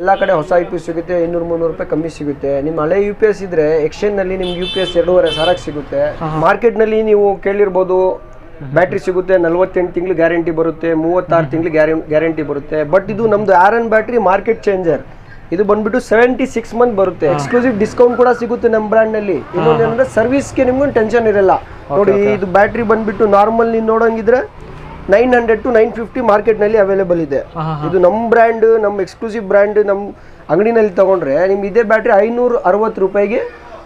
ಎಲ್ಲ ಕಡೆ ಹೊಸ ಯುಪಿಎಸ್ ಸಿಗುತ್ತೆ 200 300 ರೂಪಾಯಿ ಕಮ್ಮಿ ಸಿಗುತ್ತೆ ನಿಮ್ಮ ಹಳೆ ಯುಪಿಎಸ್ ಇದ್ರೆ ಎಕ್ಸ್ಚೇಂಜ್ ನಲ್ಲಿ ನಿಮಗೆ ಯುಪಿಎಸ್ 2.5 ಸಾವಿರಕ್ಕೆ ಸಿಗುತ್ತೆ ಮಾರ್ಕೆಟ್ ನಲ್ಲಿ ನೀವು ಕೇಳಿರಬಹುದು ಬ್ಯಾಟರಿ ಸಿಗುತ್ತೆ 48 ತಿಂಗಳು ಗ್ಯಾರಂಟಿ ಬರುತ್ತೆ 36 ತಿಂಗಳು ಗ್ಯಾರಂಟಿ ಬರುತ್ತೆ ಬಟ್ ಇದು ನಮ್ದು ಆರನ್ ಬ್ಯಾಟರಿ ಮಾರ್ಕೆಟ್ ಚೇಂಜರ್ ಇದು ಬಂದ್ಬಿಟ್ಟು 76 ಮಂತ್ ಬರುತ್ತೆ ಎಕ್ಸ್ಕ್ಲೂಸಿವ್ ಡಿಸ್ಕೌಂಟ್ ಕೂಡ ಸಿಗುತ್ತೆ ನಮ್ಮ ಬ್ರಾಂಡ್ ನಲ್ಲಿ ಇನ್ನೊಂದು ಏನಂದ್ರೆ ಸರ್ವಿಸ್ ಗೆ ನಿಮಗೆ ಟೆನ್ಷನ್ ಇರಲ್ಲ ನೋಡಿ ಇದು ಬ್ಯಾಟರಿ ಬಂದ್ಬಿಟ್ಟು ನಾರ್ಮಲ್ ನೀವು ನೋಡೋಂಗಿದ್ರೆ 900 to 950 मार्केट नल्ली अवेलेबल इदे इदु नम ब्रांड नम एक्सक्लूसिव ब्रांड नम अंगडिनल्ली तगोंड्रे निमगे इदे बैटरी 560 रूपायिगे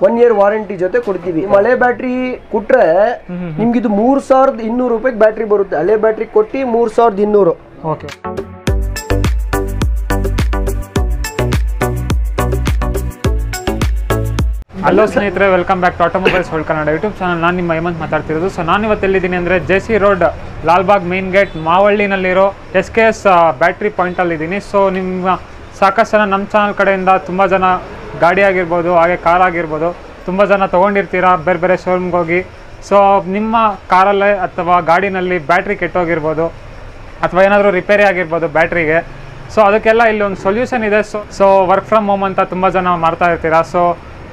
1 इयर वारंटी जोते कोड्तीवी हळे बैटरी कोट्रे निमगे इदु 3200 रूपायिगे बैटरी बरुत्ते हळे बैटरी कोट्टि 3200 ओके हलो स्नेहितरे welcome back to automobiles world Kannada YouTube channel नानु निम्म हेमंत माताड्तिरोदु सो नानु इवत्तु एल्लिदीनि अंद्रे JC road Lalbagh main gate मावळ्ळिनल्लिरो एसकेएस बैटरी पॉइंट अल्लि इदीनि सो निम्म साकष्टु जन नम्म चानल कडेयिंद तुम्बा जन गाडी आगिरबहुदु हागे कार आगिरबहुदु तुम्बा जन तगोंडिर्तीरा बेरे बेरे शोरूम्गे होगि सो निम्म कारल्ले अथवा गाडिनल्लि बैटरी केट्टोगिरबहुदु अथवा एनादरू रिपेरी आगिरबहुदु बैटरिगे सो अदक्केल्ल इल्लि ओंदु सॉल्यूशन इदे सो वर्क फ्रॉम होम अंत तुम्बा जन माड्ता इर्तीरा सो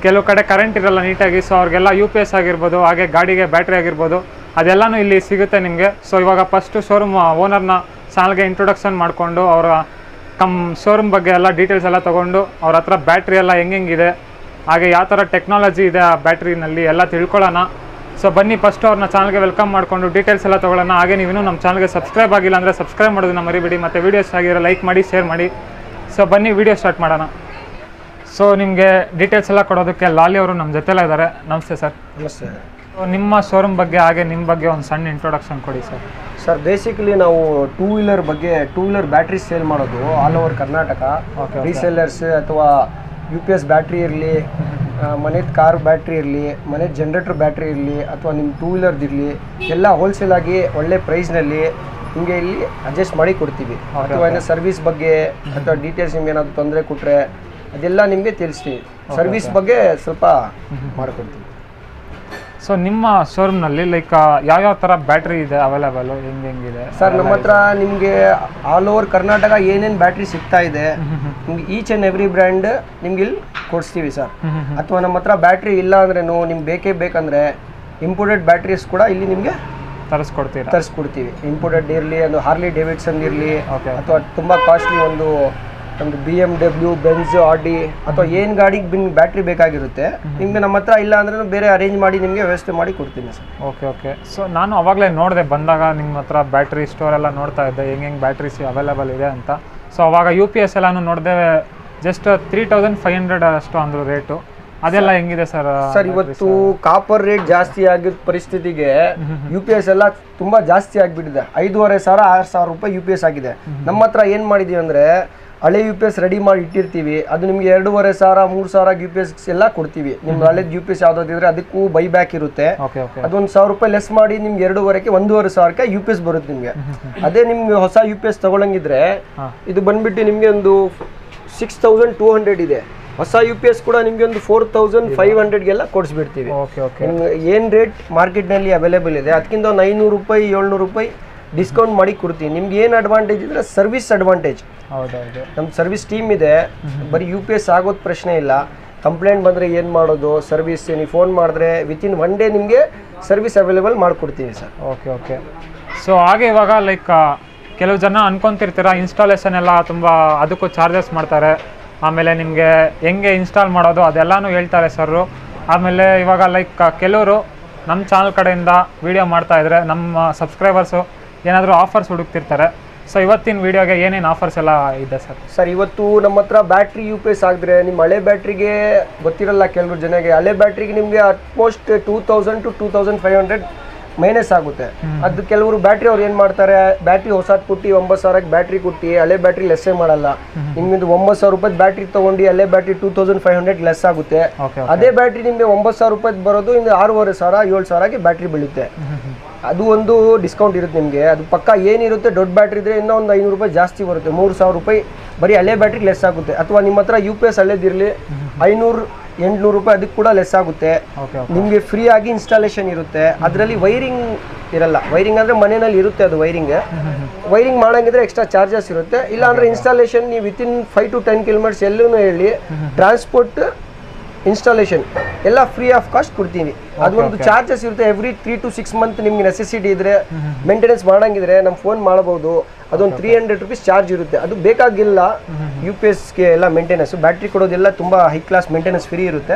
ಕೆಲವು ಕಡೆ ಕರೆಂಟ್ ಇರಲ್ಲ ನೀಟಾಗಿ ಸೊ ಅವರಿಗೆಲ್ಲ ಯು ಪಿ ಎಸ್ ಆಗಿರ್ಬೋದು ಹಾಗೆ ಗಾಡಿಗೆ ಬ್ಯಾಟ್ರಿ ಆಗಿರ್ಬೋದು ಅದೆಲ್ಲನೂ ಇಲ್ಲಿ ಸಿಗುತ್ತೆ ನಿಮಗೆ ಸೊ ಇವಾಗ ಫಸ್ಟು ಶೋರೂಮ್ ಓನರ್ನ ಚಾನಲ್ಗೆ ಇಂಟ್ರೊಡಕ್ಷನ್ ಮಾಡಿಕೊಂಡು ಅವರ ಶೋರೂಮ್ ಬಗ್ಗೆ ಎಲ್ಲ ಡೀಟೇಲ್ಸ್ ಎಲ್ಲ ತೊಗೊಂಡು ಅವ್ರ ಹತ್ರ ಬ್ಯಾಟ್ರಿ ಎಲ್ಲ ಹೆಂಗೆಂಗಿದೆ ಹಾಗೆ ಯಾವ ಥರ ಟೆಕ್ನಾಲಜಿ ಇದೆ ಆ ಬ್ಯಾಟ್ರಿನಲ್ಲಿ ಎಲ್ಲ ತಿಳ್ಕೊಳ್ಳೋಣ ಸೊ ಬನ್ನಿ ಫಸ್ಟು ಅವ್ರನ್ನ ಚಾನಲ್ಗೆ ವೆಲ್ಕಮ್ ಮಾಡಿಕೊಂಡು ಡೀಟೇಲ್ಸ್ ಎಲ್ಲ ತೊಗೊಳ್ಳೋಣ ಹಾಗೆ ನೀವಿನ್ನೂ ನಮ್ಮ ಚಾನಲ್ಗೆ ಸಬ್ಸ್ಕ್ರೈಬ್ ಆಗಿಲ್ಲ ಅಂದರೆ ಸಬ್ಸ್ಕ್ರೈಬ್ ಮಾಡೋದನ್ನ ಮರಿಬೇಡಿ ಮತ್ತು ವೀಡಿಯೋಸ್ ಆಗಿರೋ ಲೈಕ್ ಮಾಡಿ ಶೇರ್ ಮಾಡಿ ಸೊ ಬನ್ನಿ ವೀಡಿಯೋ ಸ್ಟಾರ್ಟ್ ಮಾಡೋಣ सो निम्गे डीटेल्स एल्ल कोडोदक्के लाली अवरु नम्म जोतेयल्ल इद्दारे नमस्ते सर नमस्ते सो निम्म शोरूम बग्गे हागे निम्म बग्गे ओंदु सण्ण इंट्रोडक्षन कोडि सर सर बेसिकली नावु टू व्हीलर बग्गे टू व्हीलर बैटरी सेल माडोदु आल ओवर कर्नाटक रीसेलर्स अथवा यूपीएस बैटरी इरली मने कार बैटरी इरली मने जनरेटर बैटरी इरली अथवा निम्म टू व्हीलर इरली एल्ल होलसेल आगि ओळ्ळे प्रैस नल्ली निम्गे इल्ली अडजस्ट माडि कोड्तीवि अथवा इन्न सर्विस बग्गे अथवा डीटेल्स निम्गे एनादरू तोंदरे कोट्रे ಅದೆಲ್ಲ ನಿಮಗೆ ತಿಳಿಸ್ತೀವಿ ಸರ್ವಿಸ್ ಬಗ್ಗೆ ಸ್ವಲ್ಪ ಮಾಡ್ಕೊಡ್ತೀವಿ ಸೋ ನಿಮ್ಮ ಶೋರೂಮ್ ನಲ್ಲಿ ಲೈಕ್ ಯಾವ ಯಾವ ತರ ಬ್ಯಾಟರಿ ಇದೆ ಅವೈಲೇಬಲ್ ಹೆಂಗಿದೆ ಸರ್ ನಮ್ಮತ್ರ ನಿಮಗೆ ಆಲ್ ಓವರ್ ಕರ್ನಾಟಕ ಏನೇನ್ ಬ್ಯಾಟರಿ ಸಿಗ್ತಾ ಇದೆ ನಿಮಗೆ ಈಚ್ ಅಂಡ್ ಎವ್ರಿ ಬ್ರಾಂಡ್ ನಿಮಗೆ ಇಲ್ಲಿ ಕೊಡ್ತೀವಿ ಸರ್ ಅಥವಾ ನಮ್ಮತ್ರ ಬ್ಯಾಟರಿ ಇಲ್ಲ ಅಂದ್ರೆ ನಿಮಗೆ ಬೇಕೇ ಬೇಕಂದ್ರೆ ಇಂಪೋರ್ಟೆಡ್ ಬ್ಯಾಟರೀಸ್ ಕೂಡ ಇಲ್ಲಿ ನಿಮಗೆ ತರಿಸ್ಕೊಡ್ತೀವಿ ಇಂಪೋರ್ಟೆಡ್ ಇರಲಿ ಅದು ಹಾರ್ಲಿ ಡೇವಿಡ್ಸನ್ ಇರಲಿ ಅಥವಾ ತುಂಬಾ ಕಾಸ್ಟ್ಲಿ ಒಂದು ನಮ್ದು ಬಿ ಎಮ್ ಡಬ್ಲ್ಯೂ ಬೆನ್ಸ್ ಆಡಿ ಅಥವಾ ಏನು ಗಾಡಿಗೆ ಬ್ಯಾಟ್ರಿ ಬೇಕಾಗಿರುತ್ತೆ ನಿಮಗೆ ನಮ್ಮ ಹತ್ರ ಇಲ್ಲ ಅಂದ್ರೆ ಬೇರೆ ಅರೇಂಜ್ ಮಾಡಿ ನಿಮಗೆ ವ್ಯವಸ್ಥೆ ಮಾಡಿ ಕೊಡ್ತೀನಿ ಸರ್ ಓಕೆ ಓಕೆ ಸೊ ನಾನು ಅವಾಗಲೇ ನೋಡಿದೆ ಬಂದಾಗ ನಿಮ್ಮ ಹತ್ರ ಬ್ಯಾಟ್ರಿ ಸ್ಟೋರ್ ಎಲ್ಲ ನೋಡ್ತಾ ಇದ್ದೆ ಹೆಂಗೆ ಹೆಂಗೆ ಬ್ಯಾಟ್ರೀಸ್ ಅವೈಲೇಬಲ್ ಇದೆ ಅಂತ ಸೊ ಅವಾಗ ಯು ಪಿ ಎಸ್ ಎಲ್ಲನೂ ನೋಡಿದೆ ಜಸ್ಟ್ 3500 ಅಷ್ಟು ಅಂದರು ರೇಟು ಅದೆಲ್ಲ ಹೆಂಗಿದೆ ಸರ್ ಸರ್ ಇವತ್ತು ಕಾಪರ್ ರೇಟ್ ಜಾಸ್ತಿ ಆಗಿದ್ದ ಪರಿಸ್ಥಿತಿಗೆ ಯು ಪಿ ಎಸ್ ಎಲ್ಲ ತುಂಬ ಜಾಸ್ತಿ ಆಗಿಬಿಟ್ಟಿದೆ 5500 ರೂಪಾಯಿ ಯು ಪಿ ಎಸ್ ಆಗಿದೆ ನಮ್ಮ ಹತ್ರ ಏನು ಮಾಡಿದ್ದೀವಿ ಅಂದರೆ ಹಳೆ ಯು ಪಿ ಎಸ್ ರೆಡಿ ಮಾಡಿ ಇಟ್ಟಿರ್ತೀವಿ ಅದು ನಿಮಗೆ 2500 3000 ಯು ಪಿ ಎಸ್ ಎಲ್ಲ ಕೊಡ್ತೀವಿ ನಿಮ್ಗೆ ಹಳೇದು ಯು ಪಿ ಎಸ್ ಯಾವುದಾದ್ರೆ ಅದಕ್ಕೂ ಬೈ ಬ್ಯಾಕ್ ಇರುತ್ತೆ ಅದೊಂದು 1000 ರೂಪಾಯಿ ಲೆಸ್ ಮಾಡಿ ನಿಮ್ಗೆ 1500 ಯು ಪಿ ಎಸ್ ಬರುತ್ತೆ ನಿಮಗೆ ಅದೇ ನಿಮ್ಗೆ ಹೊಸ ಯು ಪಿ ಎಸ್ ತಗೊಳಂಗಿದ್ರೆ ಇದು ಬಂದ್ಬಿಟ್ಟು ನಿಮಗೆ ಒಂದು 6200 ಇದೆ ಹೊಸ ಯು ಪಿ ಎಸ್ ಕೂಡ ನಿಮಗೆ ಒಂದು 4500ಗೆಲ್ಲ ಕೊಡಿಸ್ಬಿಡ್ತೀವಿ ಏನು ರೇಟ್ ಮಾರ್ಕೆಟ್ನಲ್ಲಿ ಅವೈಲೇಬಲ್ ಇದೆ ಅದಕ್ಕಿಂತ 900 ರೂಪಾಯಿ 700 ರೂಪಾಯಿ ಡಿಸ್ಕೌಂಟ್ ಮಾಡಿ ಕೊಡ್ತೀನಿ ನಿಮಗೆ ಏನು ಅಡ್ವಾಂಟೇಜ್ ಇದ್ರೆ ಸರ್ವಿಸ್ ಅಡ್ವಾಂಟೇಜ್ ಹೌದೌದು ನಮ್ಮ ಸರ್ವಿಸ್ ಟೀಮ್ ಇದೆ ಬರೀ ಯು ಪಿ ಎಸ್ ಆಗೋದು ಪ್ರಶ್ನೆ ಇಲ್ಲ ಕಂಪ್ಲೇಂಟ್ ಬಂದರೆ ಏನು ಮಾಡೋದು ಸರ್ವಿಸ್ ನೀವು ಫೋನ್ ಮಾಡಿದ್ರೆ ವಿತಿನ್ 1 ಡೇ ನಿಮಗೆ ಸರ್ವಿಸ್ ಅವೈಲೇಬಲ್ ಮಾಡಿಕೊಡ್ತೀವಿ ಸರ್ ಓಕೆ ಓಕೆ ಸೊ ಹಾಗೆ ಇವಾಗ ಲೈಕ್ ಕೆಲವು ಜನ ಅನ್ಕೊಂತಿರ್ತೀರ ಇನ್ಸ್ಟಾಲೇಷನ್ ಎಲ್ಲ ತುಂಬ ಅದಕ್ಕೂ ಚಾರ್ಜಸ್ ಮಾಡ್ತಾರೆ ಆಮೇಲೆ ನಿಮಗೆ ಹೆಂಗೆ ಇನ್ಸ್ಟಾಲ್ ಮಾಡೋದು ಅದೆಲ್ಲನೂ ಹೇಳ್ತಾರೆ ಸರ್ ಆಮೇಲೆ ಇವಾಗ ಲೈಕ್ ಕೆಲವರು ನಮ್ಮ ಚಾನಲ್ ಕಡೆಯಿಂದ ವೀಡಿಯೋ ಮಾಡ್ತಾಯಿದ್ರೆ ನಮ್ಮ ಸಬ್ಸ್ಕ್ರೈಬರ್ಸು ಏನಾದರೂ ಆಫರ್ಸ್ ಹುಡುಕ್ತಿರ್ತಾರೆ ಸೊ ಇವತ್ತಿನ ವಿಡಿಯೋಗೆ ಏನೇನು ಆಫರ್ಸ್ ಎಲ್ಲ ಇದೆ ಸರ್ ಸರ್ ಇವತ್ತು ನಮ್ಮ ಹತ್ರ ಬ್ಯಾಟ್ರಿ ಯು ಪಿ ಎಸ್ ಆಗಿದ್ರೆ ನಿಮ್ಮ ಹಳೆ ಬ್ಯಾಟ್ರಿಗೆ ಗೊತ್ತಿರಲ್ಲ ಕೆಲವರು ಜನಗೆ ಹಳೆ ಬ್ಯಾಟ್ರಿಗೆ ನಿಮಗೆ ಅಟ್ಮೋಸ್ಟ್ 2000 ಟು 2500 ಮೈನಸ್ ಆಗುತ್ತೆ ಅದು ಕೆಲವರು ಬ್ಯಾಟ್ರಿ ಅವ್ರು ಏನು ಮಾಡ್ತಾರೆ ಬ್ಯಾಟ್ರಿ ಹೊಸದು ಕೊಟ್ಟು 9000ಕ್ಕೆ ಬ್ಯಾಟ್ರಿ ಕೊಟ್ಟು ಹಳೆ ಬ್ಯಾಟ್ರಿ ಲೆಸ್ಸೇ ಮಾಡಲ್ಲ ನಿಮ್ಮಿಂದ 9000 ರೂಪಾಯಿ ಬ್ಯಾಟ್ರಿ ತೊಗೊಂಡು ಹಳೆ ಬ್ಯಾಟ್ರಿ 2500 ಲೆಸ್ ಆಗುತ್ತೆ ಅದೇ ಬ್ಯಾಟ್ರಿ ನಿಮಗೆ 9000 ರೂಪಾಯಿ ಬರೋದು ಇಂದ 6500 7000ಕ್ಕೆ ಬ್ಯಾಟ್ರಿ ಬೀಳುತ್ತೆ ಅದು ಒಂದು ಡಿಸ್ಕೌಂಟ್ ಇರುತ್ತೆ ನಿಮಗೆ ಅದು ಪಕ್ಕ ಏನಿರುತ್ತೆ ದೊಡ್ಡ ಬ್ಯಾಟ್ರಿ ಇದ್ರೆ ಇನ್ನೂ ಒಂದು 500 ರೂಪಾಯಿ ಜಾಸ್ತಿ ಬರುತ್ತೆ 3000 ರೂಪಾಯಿ ಬರೀ ಹಳೆ ಬ್ಯಾಟ್ರಿ ಲೆಸ್ ಆಗುತ್ತೆ ಅಥವಾ ನಿಮ್ಮ ಹತ್ರ ಯು ಪಿ ಎಸ್ ಹಳೇದಿರಲಿ 500-800 ರೂಪಾಯಿ ಅದಕ್ಕೆ ಕೂಡ ಲೆಸ್ ಆಗುತ್ತೆ ನಿಮಗೆ ಫ್ರೀ ಆಗಿ ಇನ್‌ಸ್ಟಾಲೇಷನ್ ಇರುತ್ತೆ ಅದರಲ್ಲಿ ವೈರಿಂಗ್ ಇರಲ್ಲ ವೈರಿಂಗ್ ಅಂದ್ರೆ ಮನೆಯಲ್ಲಿ ಇರುತ್ತೆ ಅದು ವೈರಿಂಗ್ ಮಾಡೋಂಗಿದ್ರೆ ಎಕ್ಸ್ಟ್ರಾ ಚಾರ್ಜಸ್ ಇರುತ್ತೆ ಇಲ್ಲ ಅಂದ್ರೆ ಇನ್‌ಸ್ಟಾಲೇಷನ್ ನೀವು ವಿತ್ ಇನ್ 5-10 ಕಿಲೋಮೀಟರ್ಸ್ ಎಲ್ಲೂನು ಹೇಳಿ ಟ್ರಾನ್ಸ್‌ಪೋರ್ಟ್ ಇನ್‌ಸ್ಟಾಲೇಷನ್ ಎಲ್ಲ ಫ್ರೀ ಆಫ್ ಕಾಸ್ಟ್ ಕೊಡ್ತೀವಿ ಅದೊಂದು ಚಾರ್ಜಸ್ ಇರುತ್ತೆ ಎವ್ರಿ 3-6 ಮಂತ್ ನಿಮಗೆ ನೆಸೆಸಿಟಿ ಇದ್ರೆ ಮೇಂಟೆನೆನ್ಸ್ ಮಾಡೋಂಗಿದ್ರೆ ನಮ್ಮ ಫೋನ್ ಮಾಡಬಹುದು ಅದೊಂದು 300 ರೂಪಾಯಿ ಚಾರ್ಜ್ ಇರುತ್ತೆ ಅದು ಬೇಕಾಗಿಲ್ಲ यूपीएस के ಎಲ್ಲ ಮೇಂಟೆನೆನ್ಸ್ ಬ್ಯಾಟರಿ ಕೊಡೋದೆಲ್ಲ ತುಂಬಾ ಹೈ ಕ್ಲಾಸ್ ಮೇಂಟೆನೆನ್ಸ್ ಫ್ರೀ ಇರುತ್ತೆ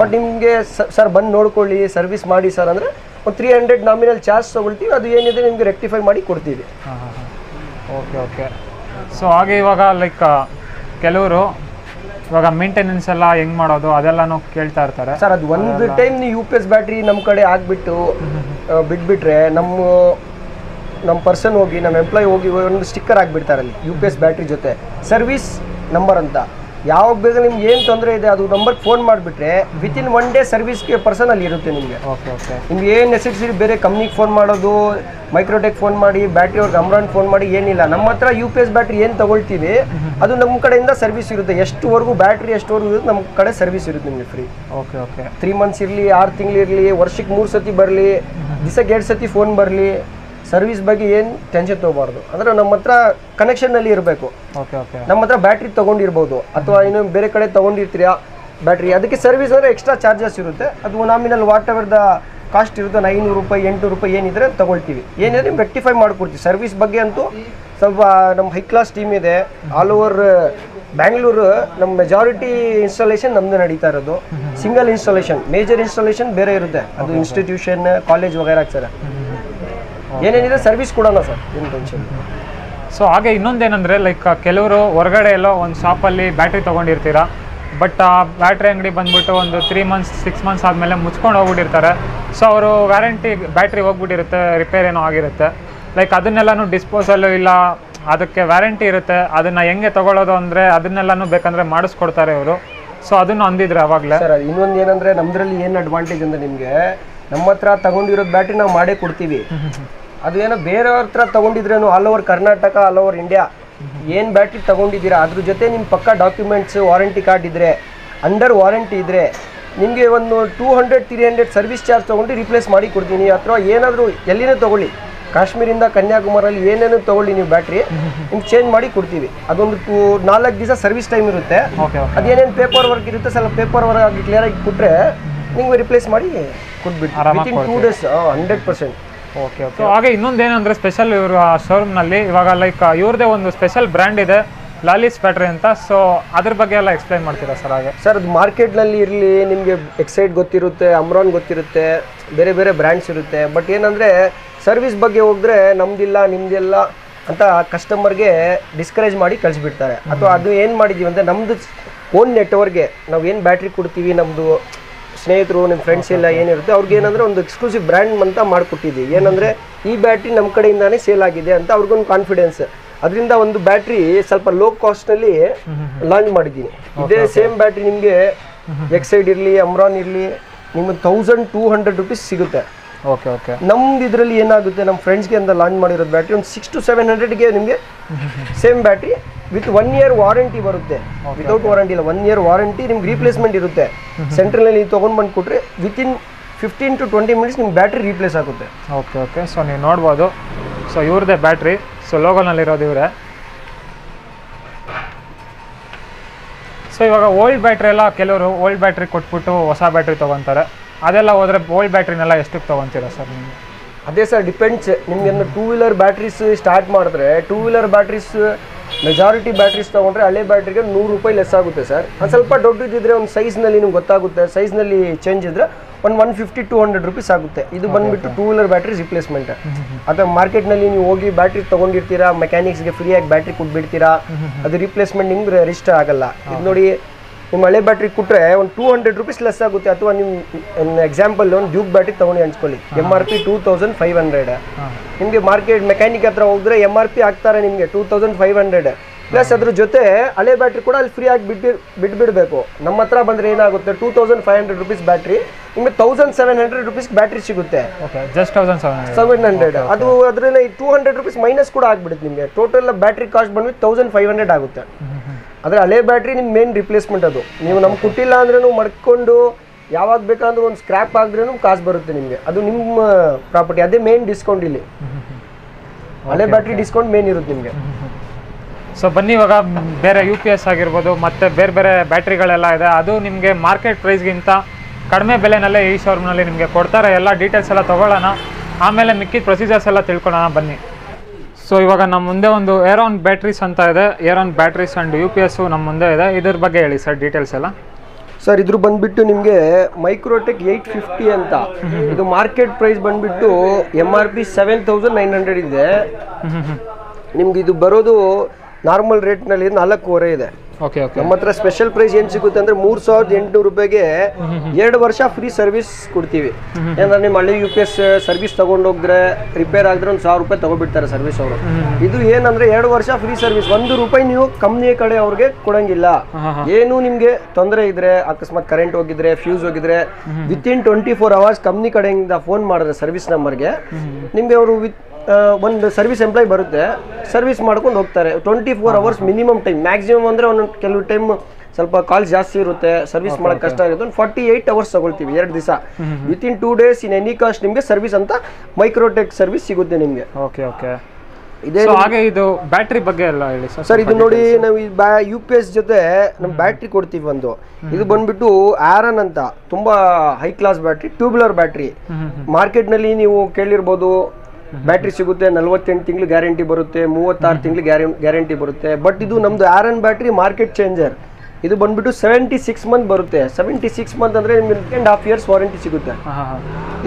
ಬಟ್ ನಿಮಗೆ ಸರ್ ಬಂದು ನೋಡ್ಕೊಳ್ಳಿ ಸರ್ವಿಸ್ ಮಾಡಿ ಸರ್ ಅಂದ್ರೆ 300 ನಾಮಿನಲ್ ಚಾರ್ಜ್ ತಗೊಳ್ತೀವಿ ಅದು ಏನಿದೆ ನಿಮಗೆ ರೆಕ್ಟಿಫೈ ಮಾಡಿ ಕೊಡ್ತೀವಿ ಓಕೆ ಓಕೆ ಸೋ ಹಾಗೆ ಇವಾಗ ಲೈಕ್ ಕೆಲವರು ಇವಾಗ ಮೇಂಟೆನೆನ್ಸ್ ಎಲ್ಲ ಹೆಂಗ್ ಮಾಡೋದು ಅದೆಲ್ಲಾನು ಹೇಳ್ತಾ ಇರ್ತಾರೆ ಸರ್ ಅದು ಒಂದು ಟೈಮ್ ನೀವು यूपीएस ಬ್ಯಾಟರಿ ನಮ್ಮ ಕಡೆ ಆಗಿಬಿಟ್ಟು ಬಿಟ್ಬಿಟ್ರೆ ನಮ್ಮ ಪರ್ಸನ್ ಹೋಗಿ ನಮ್ಮ ಎಂಪ್ಲಾಯ್ ಹೋಗಿ ಒಂದು ಸ್ಟಿಕ್ಕರ್ ಹಾಕಿಬಿಡ್ತಾರೆ ಅಲ್ಲಿ यूपीएस ಬ್ಯಾಟರಿ ಜೊತೆ ಸರ್ವಿಸ್ ನಂಬರ್ ಅಂತ ಯಾವಾಗ ಬೇಗ ನಿಮಗೆ ಏನು ತೊಂದರೆ ಇದೆ ಅದು ನಂಬರ್ಗೆ ಫೋನ್ ಮಾಡಿಬಿಟ್ರೆ ವಿತ್ ಇನ್ 1 ಡೇ ಸರ್ವಿಸ್ಗೆ ಪರ್ಸನ್ ಅಲ್ಲಿ ಇರುತ್ತೆ ನಿಮಗೆ ಓಕೆ ಓಕೆ ನಿಮಗೆ ಏನು ನೆಸೆಸಿಟಿ ಬೇರೆ ಕಂಪ್ನಿಗೆ ಫೋನ್ ಮಾಡೋದು ಮೈಕ್ರೋಟೆಕ್ ಫೋನ್ ಮಾಡಿ ಬ್ಯಾಟರಿ ಅವ್ರಿಗೆ ಅಮ್ರಾನ್ ಫೋನ್ ಮಾಡಿ ಏನಿಲ್ಲ ನಮ್ಮ ಹತ್ರ यूपीएस ಬ್ಯಾಟರಿ ಏನು ತಗೊಳ್ತೀವಿ ಅದು ನಮ್ಮ ಕಡೆಯಿಂದ ಸರ್ವಿಸ್ ಇರುತ್ತೆ ಎಷ್ಟುವರೆಗೂ ಬ್ಯಾಟರಿ ಎಷ್ಟುವರೆಗೂ ಇರುತ್ತೆ ನಮ್ಮ ಕಡೆ ಸರ್ವಿಸ್ ಇರುತ್ತೆ ನಿಮಗೆ ಫ್ರೀ ಓಕೆ ಓಕೆ 3 ಮಂತ್ಸ್ ಇರಲಿ 6 ತಿಂಗಳು ಇರಲಿ ವರ್ಷಕ್ಕೆ 3 ಸತಿ ಬರಲಿ ದಿಸಕ್ಕೆ 2 ಸತಿ ಫೋನ್ ಬರಲಿ सर्विस ಬಗ್ಗೆ ಏನು ಟೆನ್ಷನ್ ತಗೋಬಾರದು ಅಂದ್ರೆ ನಮ್ಮತ್ರ ಕನೆಕ್ಷನ್ ಅಲ್ಲಿ ಇರಬೇಕು ಓಕೆ ಓಕೆ ನಮ್ಮತ್ರ ಬ್ಯಾಟರಿ ತಗೊಂಡಿರಬಹುದು ಅಥವಾ ಇನ್ನು ಬೇರೆ ಕಡೆ ತಗೊಂಡಿರ್ತೀರಿ ಬ್ಯಾಟರಿ ಅದಕ್ಕೆ ಸರ್ವಿಸ್ ಅಂದ್ರೆ ಎಕ್ಸ್ಟ್ರಾ ಚಾರ್ಜಸ್ ಇರುತ್ತೆ ಅದು nominal whatever the cost ಇರುತ್ತೆ 900 ರೂಪಾಯಿ 800 ರೂಪಾಯಿ ಏನಿದ್ರೆ ತಗೊಳ್ತೀವಿ ಏನಿದ್ರೆ ರೆಕ್ಟಿಫೈ ಮಾಡ್ಕೊಡ್ತೀವಿ ಸರ್ವಿಸ್ ಬಗ್ಗೆ ಅಂತೂ ಸ್ವಲ್ಪ ನಮ್ಮ ಹೈ ಕ್ಲಾಸ್ ಟೀಮ್ ಇದೆ ಆಲ್ ಓವರ್ ಬೆಂಗಳೂರು ನಮ್ಮ ಮೆಜಾರಿಟಿ ಇನ್‌ಸ್ಟಾಲೇಷನ್ ನಮ್ಮದೇ ನಡೀತಾ ಇರೋದು ಸಿಂಗಲ್ ಇನ್‌ಸ್ಟಾಲೇಷನ್ ಮೇಜರ್ ಇನ್‌ಸ್ಟಾಲೇಷನ್ ಬೇರೆ ಇರುತ್ತೆ ಅದು ಇನ್ಸ್ಟಿಟ್ಯೂಷನ್ ಕಾಲೇಜ್ ವಗೈರಾ ಸರ್ ಏನೇನಿದೆ ಸರ್ವಿಸ್ ಕೊಡೋಣ ಸರ್ ಏನು ಟೆನ್ಷನ್ ಸೊ ಹಾಗೆ ಇನ್ನೊಂದೇನಂದರೆ ಲೈಕ್ ಕೆಲವರು ಹೊರಗಡೆ ಎಲ್ಲೋ ಒಂದು ಶಾಪಲ್ಲಿ ಬ್ಯಾಟ್ರಿ ತೊಗೊಂಡಿರ್ತೀರ ಬಟ್ ಆ ಬ್ಯಾಟ್ರಿ ಅಂಗಡಿ ಬಂದ್ಬಿಟ್ಟು ಒಂದು 3 months 6 months ಆದಮೇಲೆ ಮುಚ್ಕೊಂಡು ಹೋಗ್ಬಿಟ್ಟಿರ್ತಾರೆ ಸೊ ಅವರು ವ್ಯಾರಂಟಿ ಬ್ಯಾಟ್ರಿ ಹೋಗ್ಬಿಟ್ಟಿರುತ್ತೆ ರಿಪೇರ್ ಏನೋ ಆಗಿರುತ್ತೆ ಲೈಕ್ ಅದನ್ನೆಲ್ಲನೂ ಡಿಸ್ಪೋಸಲ್ಲು ಇಲ್ಲ ಅದಕ್ಕೆ ವ್ಯಾರಂಟಿ ಇರುತ್ತೆ ಅದನ್ನು ಹೆಂಗೆ ತೊಗೊಳ್ಳೋದು ಅಂದರೆ ಅದನ್ನೆಲ್ಲನೂ ಬೇಕಂದರೆ ಮಾಡಿಸ್ಕೊಡ್ತಾರೆ ಇವರು ಸೊ ಅದನ್ನು ಅಂದಿದ್ರೆ ಆವಾಗಲೇ ಸರ್ ಇನ್ನೊಂದು ಏನಂದರೆ ನಮ್ಮದ್ರಲ್ಲಿ ಏನು ಅಡ್ವಾಂಟೇಜ್ ಅಂದರೆ ನಿಮಗೆ ನಮ್ಮ ಹತ್ರ ತಗೊಂಡಿರೋದು ಬ್ಯಾಟ್ರಿ ನಾವು ಮಾಡೇ ಕೊಡ್ತೀವಿ ಅದೇನೋ ಬೇರೆಯವ್ರ ಹತ್ರ ತಗೊಂಡಿದ್ರೇನು all over Karnataka all over India ಏನು ಬ್ಯಾಟ್ರಿ ತಗೊಂಡಿದ್ದೀರಾ ಅದ್ರ ಜೊತೆ ನಿಮ್ಮ ಪಕ್ಕ ಡಾಕ್ಯುಮೆಂಟ್ಸ್ ವಾರಂಟಿ ಕಾರ್ಡ್ ಇದ್ದರೆ ಅಂಡರ್ ವಾರಂಟಿ ಇದ್ದರೆ ನಿಮಗೆ ಒಂದು 200-300 ಸರ್ವಿಸ್ ಚಾರ್ಜ್ ತೊಗೊಂಡು ರಿಪ್ಲೇಸ್ ಮಾಡಿ ಕೊಡ್ತೀನಿ ಅಥವಾ ಏನಾದರೂ ಎಲ್ಲಿನೂ ತೊಗೊಳ್ಳಿ ಕಾಶ್ಮೀರಿಂದ ಕನ್ಯಾಕುಮಾರಿಯಲ್ಲಿ ಏನೇನು ತೊಗೊಳ್ಳಿ ನೀವು ಬ್ಯಾಟ್ರಿ ನಿಮ್ಗೆ ಚೇಂಜ್ ಮಾಡಿ ಕೊಡ್ತೀವಿ ಅದೊಂದು 4 ದಿವಸ ಸರ್ವಿಸ್ ಟೈಮ್ ಇರುತ್ತೆ ಅದೇನೇನು ಪೇಪರ್ ವರ್ಕ್ ಇರುತ್ತೆ ಸ್ವಲ್ಪ ಪೇಪರ್ ವರ್ಕ್ ಆಗಿ ಕ್ಲಿಯರಾಗಿ ಕೊಟ್ಟರೆ ನಿಮಗೆ ರಿಪ್ಲೇಸ್ ಮಾಡಿ ಕೊಟ್ಬಿಟ್ಟು within 2 days 100%. Okay okay ಹಾಗೆ ಇನ್ನೊಂದೇನಂದರೆ ಸ್ಪೆಷಲ್ ಇವರು ಆ ಶೋರೂಮ್ನಲ್ಲಿ ಇವಾಗ ಲೈಕ್ ಇವ್ರದೇ ಒಂದು ಸ್ಪೆಷಲ್ ಬ್ರ್ಯಾಂಡ್ ಇದೆ ಲಾಲಿಸ್ ಬ್ಯಾಟ್ರಿ ಅಂತ ಸೊ ಅದ್ರ ಬಗ್ಗೆ ಎಲ್ಲ ಎಕ್ಸ್ಪ್ಲೈನ್ ಮಾಡ್ತೀರಾ ಸರ್ ಹಾಗೆ ಸರ್ ಅದು ಮಾರ್ಕೆಟ್ನಲ್ಲಿ ಇರಲಿ ನಿಮಗೆ ಎಕ್ಸೈಟ್ ಗೊತ್ತಿರುತ್ತೆ ಅಮ್ರಾನ್ ಗೊತ್ತಿರುತ್ತೆ ಬೇರೆ ಬೇರೆ ಬ್ರ್ಯಾಂಡ್ಸ್ ಇರುತ್ತೆ ಬಟ್ ಏನಂದರೆ ಸರ್ವಿಸ್ ಬಗ್ಗೆ ಹೋದರೆ ನಮ್ಮದಿಲ್ಲ ನಿಮ್ಮದಿಲ್ಲ ಅಂತ ಕಸ್ಟಮರ್ಗೆ ಡಿಸ್ಕರೇಜ್ ಮಾಡಿ ಕಳಿಸ್ಬಿಡ್ತಾರೆ ಅಥವಾ ಅದು ಏನು ಮಾಡಿದ್ದೀವಿ ಅಂದರೆ ನಮ್ಮದು ಓನ್ ನೆಟ್ವರ್ಕ್ಗೆ ನಾವು ಏನು ಬ್ಯಾಟ್ರಿ ಕೊಡ್ತೀವಿ ನಮ್ಮದು ಸ್ನೇಹಿತರು ನಿಮ್ಮ ಫ್ರೆಂಡ್ಸ್ ಎಲ್ಲ ಏನಿರುತ್ತೆ ಅವ್ರಿಗೆ ಏನಂದರೆ ಒಂದು ಎಕ್ಸ್ಕ್ಲೂಸಿವ್ ಬ್ರ್ಯಾಂಡ್ ಅಂತ ಮಾಡಿಕೊಟ್ಟಿದ್ದೀವಿ ಏನಂದರೆ ಈ ಬ್ಯಾಟ್ರಿ ನಮ್ಮ ಕಡೆಯಿಂದಾನೇ ಸೇಲ್ ಆಗಿದೆ ಅಂತ ಅವ್ರಿಗೊಂದು ಕಾನ್ಫಿಡೆನ್ಸ್ ಅದರಿಂದ ಒಂದು ಬ್ಯಾಟ್ರಿ ಸ್ವಲ್ಪ ಲೋ ಕಾಸ್ಟ್ನಲ್ಲಿ ಲಾಂಚ್ ಮಾಡಿದ್ದೀನಿ ಇದೇ ಸೇಮ್ ಬ್ಯಾಟ್ರಿ ನಿಮಗೆ ಎಕ್ಸೈಡ್ ಇರಲಿ ಅಮ್ರಾನ್ ಇರಲಿ ನಿಮಗೆ 1200 ರುಪೀಸ್ ಸಿಗುತ್ತೆ ಓಕೆ ಓಕೆ ನಮ್ದು ಇದರಲ್ಲಿ ಏನಾಗುತ್ತೆ ನಮ್ಮ ಫ್ರೆಂಡ್ಸ್ಗೆ ಅಂತ ಲಾಂಚ್ ಮಾಡಿರೋದು ಬ್ಯಾಟ್ರಿ ಒಂದು 600-700ಗೆ ನಿಮಗೆ same battery with 1 year warranty ಬರುತ್ತೆ ವಿತೌಟ್ ವಾರಂಟಿ ಇಲ್ಲ 1 year ವಾರಂಟಿ ನಿಮ್ಗೆ ರೀಪ್ಲೇಸ್ಮೆಂಟ್ ಇರುತ್ತೆ ಸೆಂಟ್ರಲ್ನಲ್ಲಿ ತೊಗೊಂಡು ಬಂದು ಕೊಟ್ಟರೆ ವಿತಿನ್ 15 to 20 minutes ನಿಮ್ಮ ಬ್ಯಾಟ್ರಿ ರೀಪ್ಲೇಸ್ ಆಗುತ್ತೆ ಓಕೆ ಓಕೆ ಸೊ ನೀವು ನೋಡ್ಬೋದು ಸೊ ಇವ್ರದೇ ಬ್ಯಾಟ್ರಿ ಸೊ ಲೋಗೋನಲ್ಲಿರೋದು ಇವರೇ ಸೊ ಇವಾಗ ಓಲ್ಡ್ ಬ್ಯಾಟ್ರಿ ಎಲ್ಲ ಕೆಲವರು ಓಲ್ಡ್ ಬ್ಯಾಟ್ರಿ ಕೊಟ್ಬಿಟ್ಟು ಹೊಸ ಬ್ಯಾಟ್ರಿ ತೊಗೊತಾರೆ ಅದೆಲ್ಲ ಹೋದರೆ ಓಲ್ಡ್ ಬ್ಯಾಟ್ರಿನೆಲ್ಲ ಎಷ್ಟಕ್ಕೆ ತೊಗೊತೀರಾ ಸರ್ ನಿಮಗೆ ಅದೇ ಸರ್ ಡಿಪೆಂಡ್ಸ್ ನಿಮಗೆ 2-wheeler ಬ್ಯಾಟ್ರೀಸ್ ಸ್ಟಾರ್ಟ್ ಮಾಡಿದ್ರೆ 2-wheeler ಬ್ಯಾಟ್ರೀಸ್ ಮೆಜಾರಿಟಿ ಬ್ಯಾಟ್ರೀಸ್ ತೊಗೊಂಡ್ರೆ ಹಳೆ ಬ್ಯಾಟ್ರಿಗೆ 100 ರೂಪಾಯಿ ಲೆಸ್ ಆಗುತ್ತೆ ಸರ್ ಅದು ಸ್ವಲ್ಪ ದೊಡ್ಡದಿದ್ದರೆ ಒಂದು ಸೈಜ್ನಲ್ಲಿ ನಿಮ್ಗೆ ಗೊತ್ತಾಗುತ್ತೆ ಸೈಜ್ನಲ್ಲಿ ಚೇಂಜ್ ಇದ್ದರೆ ಒಂದು 150-200 ರೂಪೀಸ್ ಆಗುತ್ತೆ ಇದು ಬಂದುಬಿಟ್ಟು 2-wheeler ಬ್ಯಾಟ್ರೀಸ್ ರಿಪ್ಲೇಸ್ಮೆಂಟ್ ಅಥವಾ ಮಾರ್ಕೆಟ್ನಲ್ಲಿ ನೀವು ಹೋಗಿ ಬ್ಯಾಟ್ರಿ ತೊಗೊಂಡಿರ್ತೀರಾ ಮೆಕ್ಯಾನಿಕ್ಸ್ಗೆ ಫ್ರೀಯಾಗಿ ಬ್ಯಾಟ್ರಿ ಕೊಟ್ಬಿಡ್ತೀರಾ ಅದು ರಿಪ್ಲೇಸ್ಮೆಂಟ್ ನಿಮ್ಗೆ ರಿಜಿಸ್ಟರ್ ಆಗಲ್ಲ ಇದು ನೋಡಿ ನಿಮ್ಮ ಹಳೆ ಬ್ಯಾಟ್ರಿ ಕೊಟ್ಟರೆ ಒಂದು 200 ರೂಪೀಸ್ ಲೆಸ್ ಆಗುತ್ತೆ ಅಥವಾ ನಿಮ್ಮ ಎಕ್ಸಾಂಪಲ್ ಒಂದು ಡ್ಯೂಕ್ ಬ್ಯಾಟ್ರಿ ತೊಗೊಂಡು ಅನ್ಸ್ಕೊಳ್ಳಿ MRP 2500 ನಿಮಗೆ ಮಾರ್ಕೆಟ್ ಮೆಕ್ಯಾನಿಕ್ ಹತ್ರ ಹೋದರೆ MRP ಹಾಕ್ತಾರೆ ನಿಮಗೆ 2500 ಪ್ಲಸ್ ಅದ್ರ ಜೊತೆ ಹಳೆ ಬ್ಯಾಟ್ರಿ ಕೂಡ ಅಲ್ಲಿ ಫ್ರೀ ಆಗಿ ಬಿಟ್ಬಿಡಬೇಕು ನಮ್ಮ ಹತ್ರ ಬಂದರೆ ಏನಾಗುತ್ತೆ 2500 ರುಪೀಸ್ ಬ್ಯಾಟ್ರಿ ನಿಮಗೆ 1700 ರುಪೀಸ್ ಬ್ಯಾಟ್ರಿ ಸಿಗುತ್ತೆ ಜಸ್ಟ್ 1700 ಅದು ಅದರಲ್ಲಿ 200 ರುಪೀಸ್ ಮೈನಸ್ ಕೂಡ ಆಗಿಬಿಡುತ್ತೆ ನಿಮಗೆ ಟೋಟಲ್ ಬ್ಯಾಟ್ರಿ ಕಾಸ್ಟ್ ಬಂದ್ಬಿಟ್ಟು 1500 ಆಗುತ್ತೆ अदर हले बैटरी निम्म मेन रिप्लेसमेंट अब नहीं नम को मडकू यावग बेकंद्रू ओंद स्क्रैप आद्रेनू कासु बरुत्ते निमगे अदु निम्म प्रॉपर्टी अदे मेन डिस्कौंट इल्ली हले बैटरी डिस्कौंट मेन इरुत्ते निमगे सो बन्नी इवाग बेरे यूपीएस आगिरबहुदु मत्ते बेरे बेरे बैटरीगಳೆಲ್ಲ ಇದೆ ಅದು ನಿಮಗೆ ಮಾರ್ಕೆಟ್ ಪ್ರೈಸ್ ಗಿಂತ ಕಡಿಮೆ ಬೆಲೆನಲ್ಲೇ ಈ ಶೋರೂಮ್ ನಲ್ಲಿ ನಿಮಗೆ ಕೊಡ್ತಾರೆ ಎಲ್ಲ ಡೀಟೇಲ್ಸ್ ಎಲ್ಲ ತಗೊಳ್ಳೋಣ ಆಮೇಲೆ ಮಿಕ್ಕಿ ಪ್ರೊಸೀಜರ್ಸ್ ಎಲ್ಲ ತಿಳ್ಕೊಳ್ಳೋಣ ಬನ್ನಿ सो इवाग नम मुंदे ओंदु एरान बैटरीस अंत इदे एरान बैटरीस अंड यूपीएस नम मुंदे इदे इदर बग्गे हेळि सर डीटेल्स एल्ल सर इदर बंदबिट्टु निमगे मैक्रोटेक 850 अंत इदु मार्केट प्रैस बंदबिट्टु एमआरपी 7900 इदे निमगे इदु बरोदु नार्मल रेट नल्लि 4.5 इदे ओके ओके नम्म हत्र स्पेशल प्रैस एनु सिगुत्ते अंद्रे 3800 रूपायिगे 2 वर्ष फ्री सर्विस कोड्तीवि यानंद्रे निम्म हळ्ळि यूपीएस सर्विस तगोंड होगिद्रे रिपेयर आगिद्रे 1000 रूपाಯಿ ತಗೋಬಿಡ್ತಾರೆ ಸರ್ವಿಸ್ ಅವರು ಇದು ಏನಂದ್ರೆ 2 ವರ್ಷ ಫ್ರೀ ಸರ್ವಿಸ್ 1 ರೂಪಾಯಿ ನೀವು ಕಂಪನಿ ಕಡೆ ಅವರಿಗೆ ಕೊಡಂಗಿಲ್ಲ ಏನು ನಿಮಗೆ ತೊಂದರೆ ಇದ್ರೆ ಅಕಸ್ಮಾತ್ ಕರೆಂಟ್ ಹೋಗಿದ್ರೆ ಫ್ಯೂಸ್ ಹೋಗಿದ್ರೆ ವಿತ್ ಇನ್ 24 ಅವರ್ಸ್ ಕಂಪನಿ ಕಡೆಯಿಂದ ಫೋನ್ ಮಾಡಿದ್ರೆ ಸರ್ವಿಸ್ ನಂಬರ್ ಗೆ ನಿಮಗೆ ಅವರು ಒಂದು ಸರ್ವಿಸ್ ಎಂಪ್ಲಾಯ್ ಬರುತ್ತೆ ಸರ್ವಿಸ್ ಮಾಡ್ಕೊಂಡು ಹೋಗ್ತಾರೆ 24 ಅವರ್ಸ್ ಮಿನಿಮಮ್ ಟೈಮ್ ಮ್ಯಾಕ್ಸಿಮಮ್ ಅಂದ್ರೆ ಒಂದು ಕೆಲವು ಟೈಮ್ ಸ್ವಲ್ಪ ಕಾಲ್ಸ್ ಜಾಸ್ತಿ ಇರುತ್ತೆ ಸರ್ವಿಸ್ ಮಾಡೋಕೆ ಕಷ್ಟ ಆಗುತ್ತೆ 48 ಅವರ್ಸ್ ತಗೊಳ್ತೀವಿ 2 ದಿವಸ within 2 days in any cost ನಿಮಗೆ ಸರ್ವಿಸ್ ಅಂತ ಮೈಕ್ರೋಟೆಕ್ ಸರ್ವಿಸ್ ಸಿಗುತ್ತೆ ನಿಮಗೆ ಓಕೆ ಓಕೆ ಇದೆ ಸೋ ಹಾಗೆ ಇದು ಬ್ಯಾಟರಿ ಬಗ್ಗೆ ಎಲ್ಲ ಹೇಳಿ ಸರ್ ಸರ್ ಇದು ನೋಡಿ ನಾವು ಯುಪಿಎಸ್ ಜೊತೆ ನಮ್ಮ ಬ್ಯಾಟರಿ ಕೊಡ್ತೀವಿ ಒಂದು ಇದು ಬಂದ್ಬಿಟ್ಟು ಆರನ್ ಅಂತ ತುಂಬಾ high class battery tubular battery market ನಲ್ಲಿ ನೀವು ಕೇಳಿರಬಹುದು बैटरी सिगुत्ते 48 ग्यारंटी बरुत्ते 36 ग्यारंटी बरुत्ते बट इदु नम्मदु आयरन बैटरी मार्केट चेंजर इदु बंदबिट्टु 76 मंथ बरुत्ते 76 मंथ अंद्रे निमगे 2.5 इयर्स वारंटी सिगुत्ते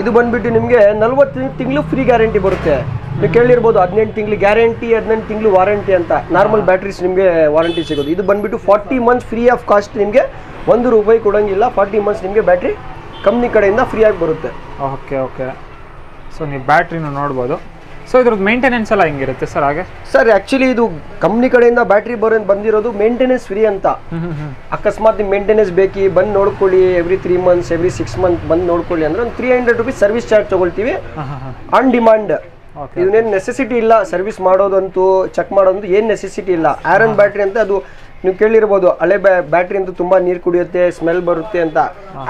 इदु बंदबिट्टु निमगे 48 फ्री ग्यारंटी बरुत्ते ನೀವು ಕೇಳಿರಬಹುದು 18 ತಿಂಗಳು ಗ್ಯಾರಂಟಿ 18 ತಿಂಗಳು ವಾರಂಟಿ ಅಂತ ನಾರ್ಮಲ್ ಬ್ಯಾಟರೀಸ್ ನಿಮಗೆ ವಾರಂಟಿ ಸಿಗೋದು ಇದು ಬಂದ್ಬಿಟ್ಟು 40 ಮಂತ್ಸ್ ಫ್ರೀ ಆಫ್ ಕಾಸ್ಟ್ ನಿಮಗೆ 1 ರೂಪಾಯಿ ಕೊಡಂಗಿಲ್ಲ 40 ಮಂತ್ಸ್ ನಿಮಗೆ ಬ್ಯಾಟರಿ ಕಂಪನಿ ಕಡೆಯಿಂದ ಫ್ರೀ ಆಗಿ ಬರುತ್ತೆ ಓಕೆ ಓಕೆ सो नहीं बैटरी नोड़बू सो इधर मेंटेनेंस अल्ल हेंगिरुत्ते सर आगे सर एक्चुअली इदु कंपनी कडेयिंद बैटरी बंदिरोदु मेंटेनेंस फ्री अंत अकस्मात निम्मे मेंटेनेंस बेकि बंद नोड्कोळ्ळि एव्री 3 मंथ्स एव्री 6 मंथ बंद नोड्कोळ्ळि अंद्रे 300 रूपी सर्विस चार्ज तगोळ्ळीवि ऑन डिमांड ओके इदु नेसेसिटी इल्ल सर्विस माडोदंतु चेक माडोदंतु ಏನು ನೆಸೆಸಿಟಿ ಇಲ್ಲ ಆರನ್ ಬ್ಯಾಟರಿ ಅಂತ ಅದು ನೀವು ಕೇಳಿರಬಹುದು ಹಳೆ ಬ್ಯಾಟರಿ ಅಂತ ತುಂಬಾ ನೀರು ಕುಡಿಯುತ್ತೆ ಸ್ಮೆಲ್ ಬರುತ್ತೆ ಅಂತ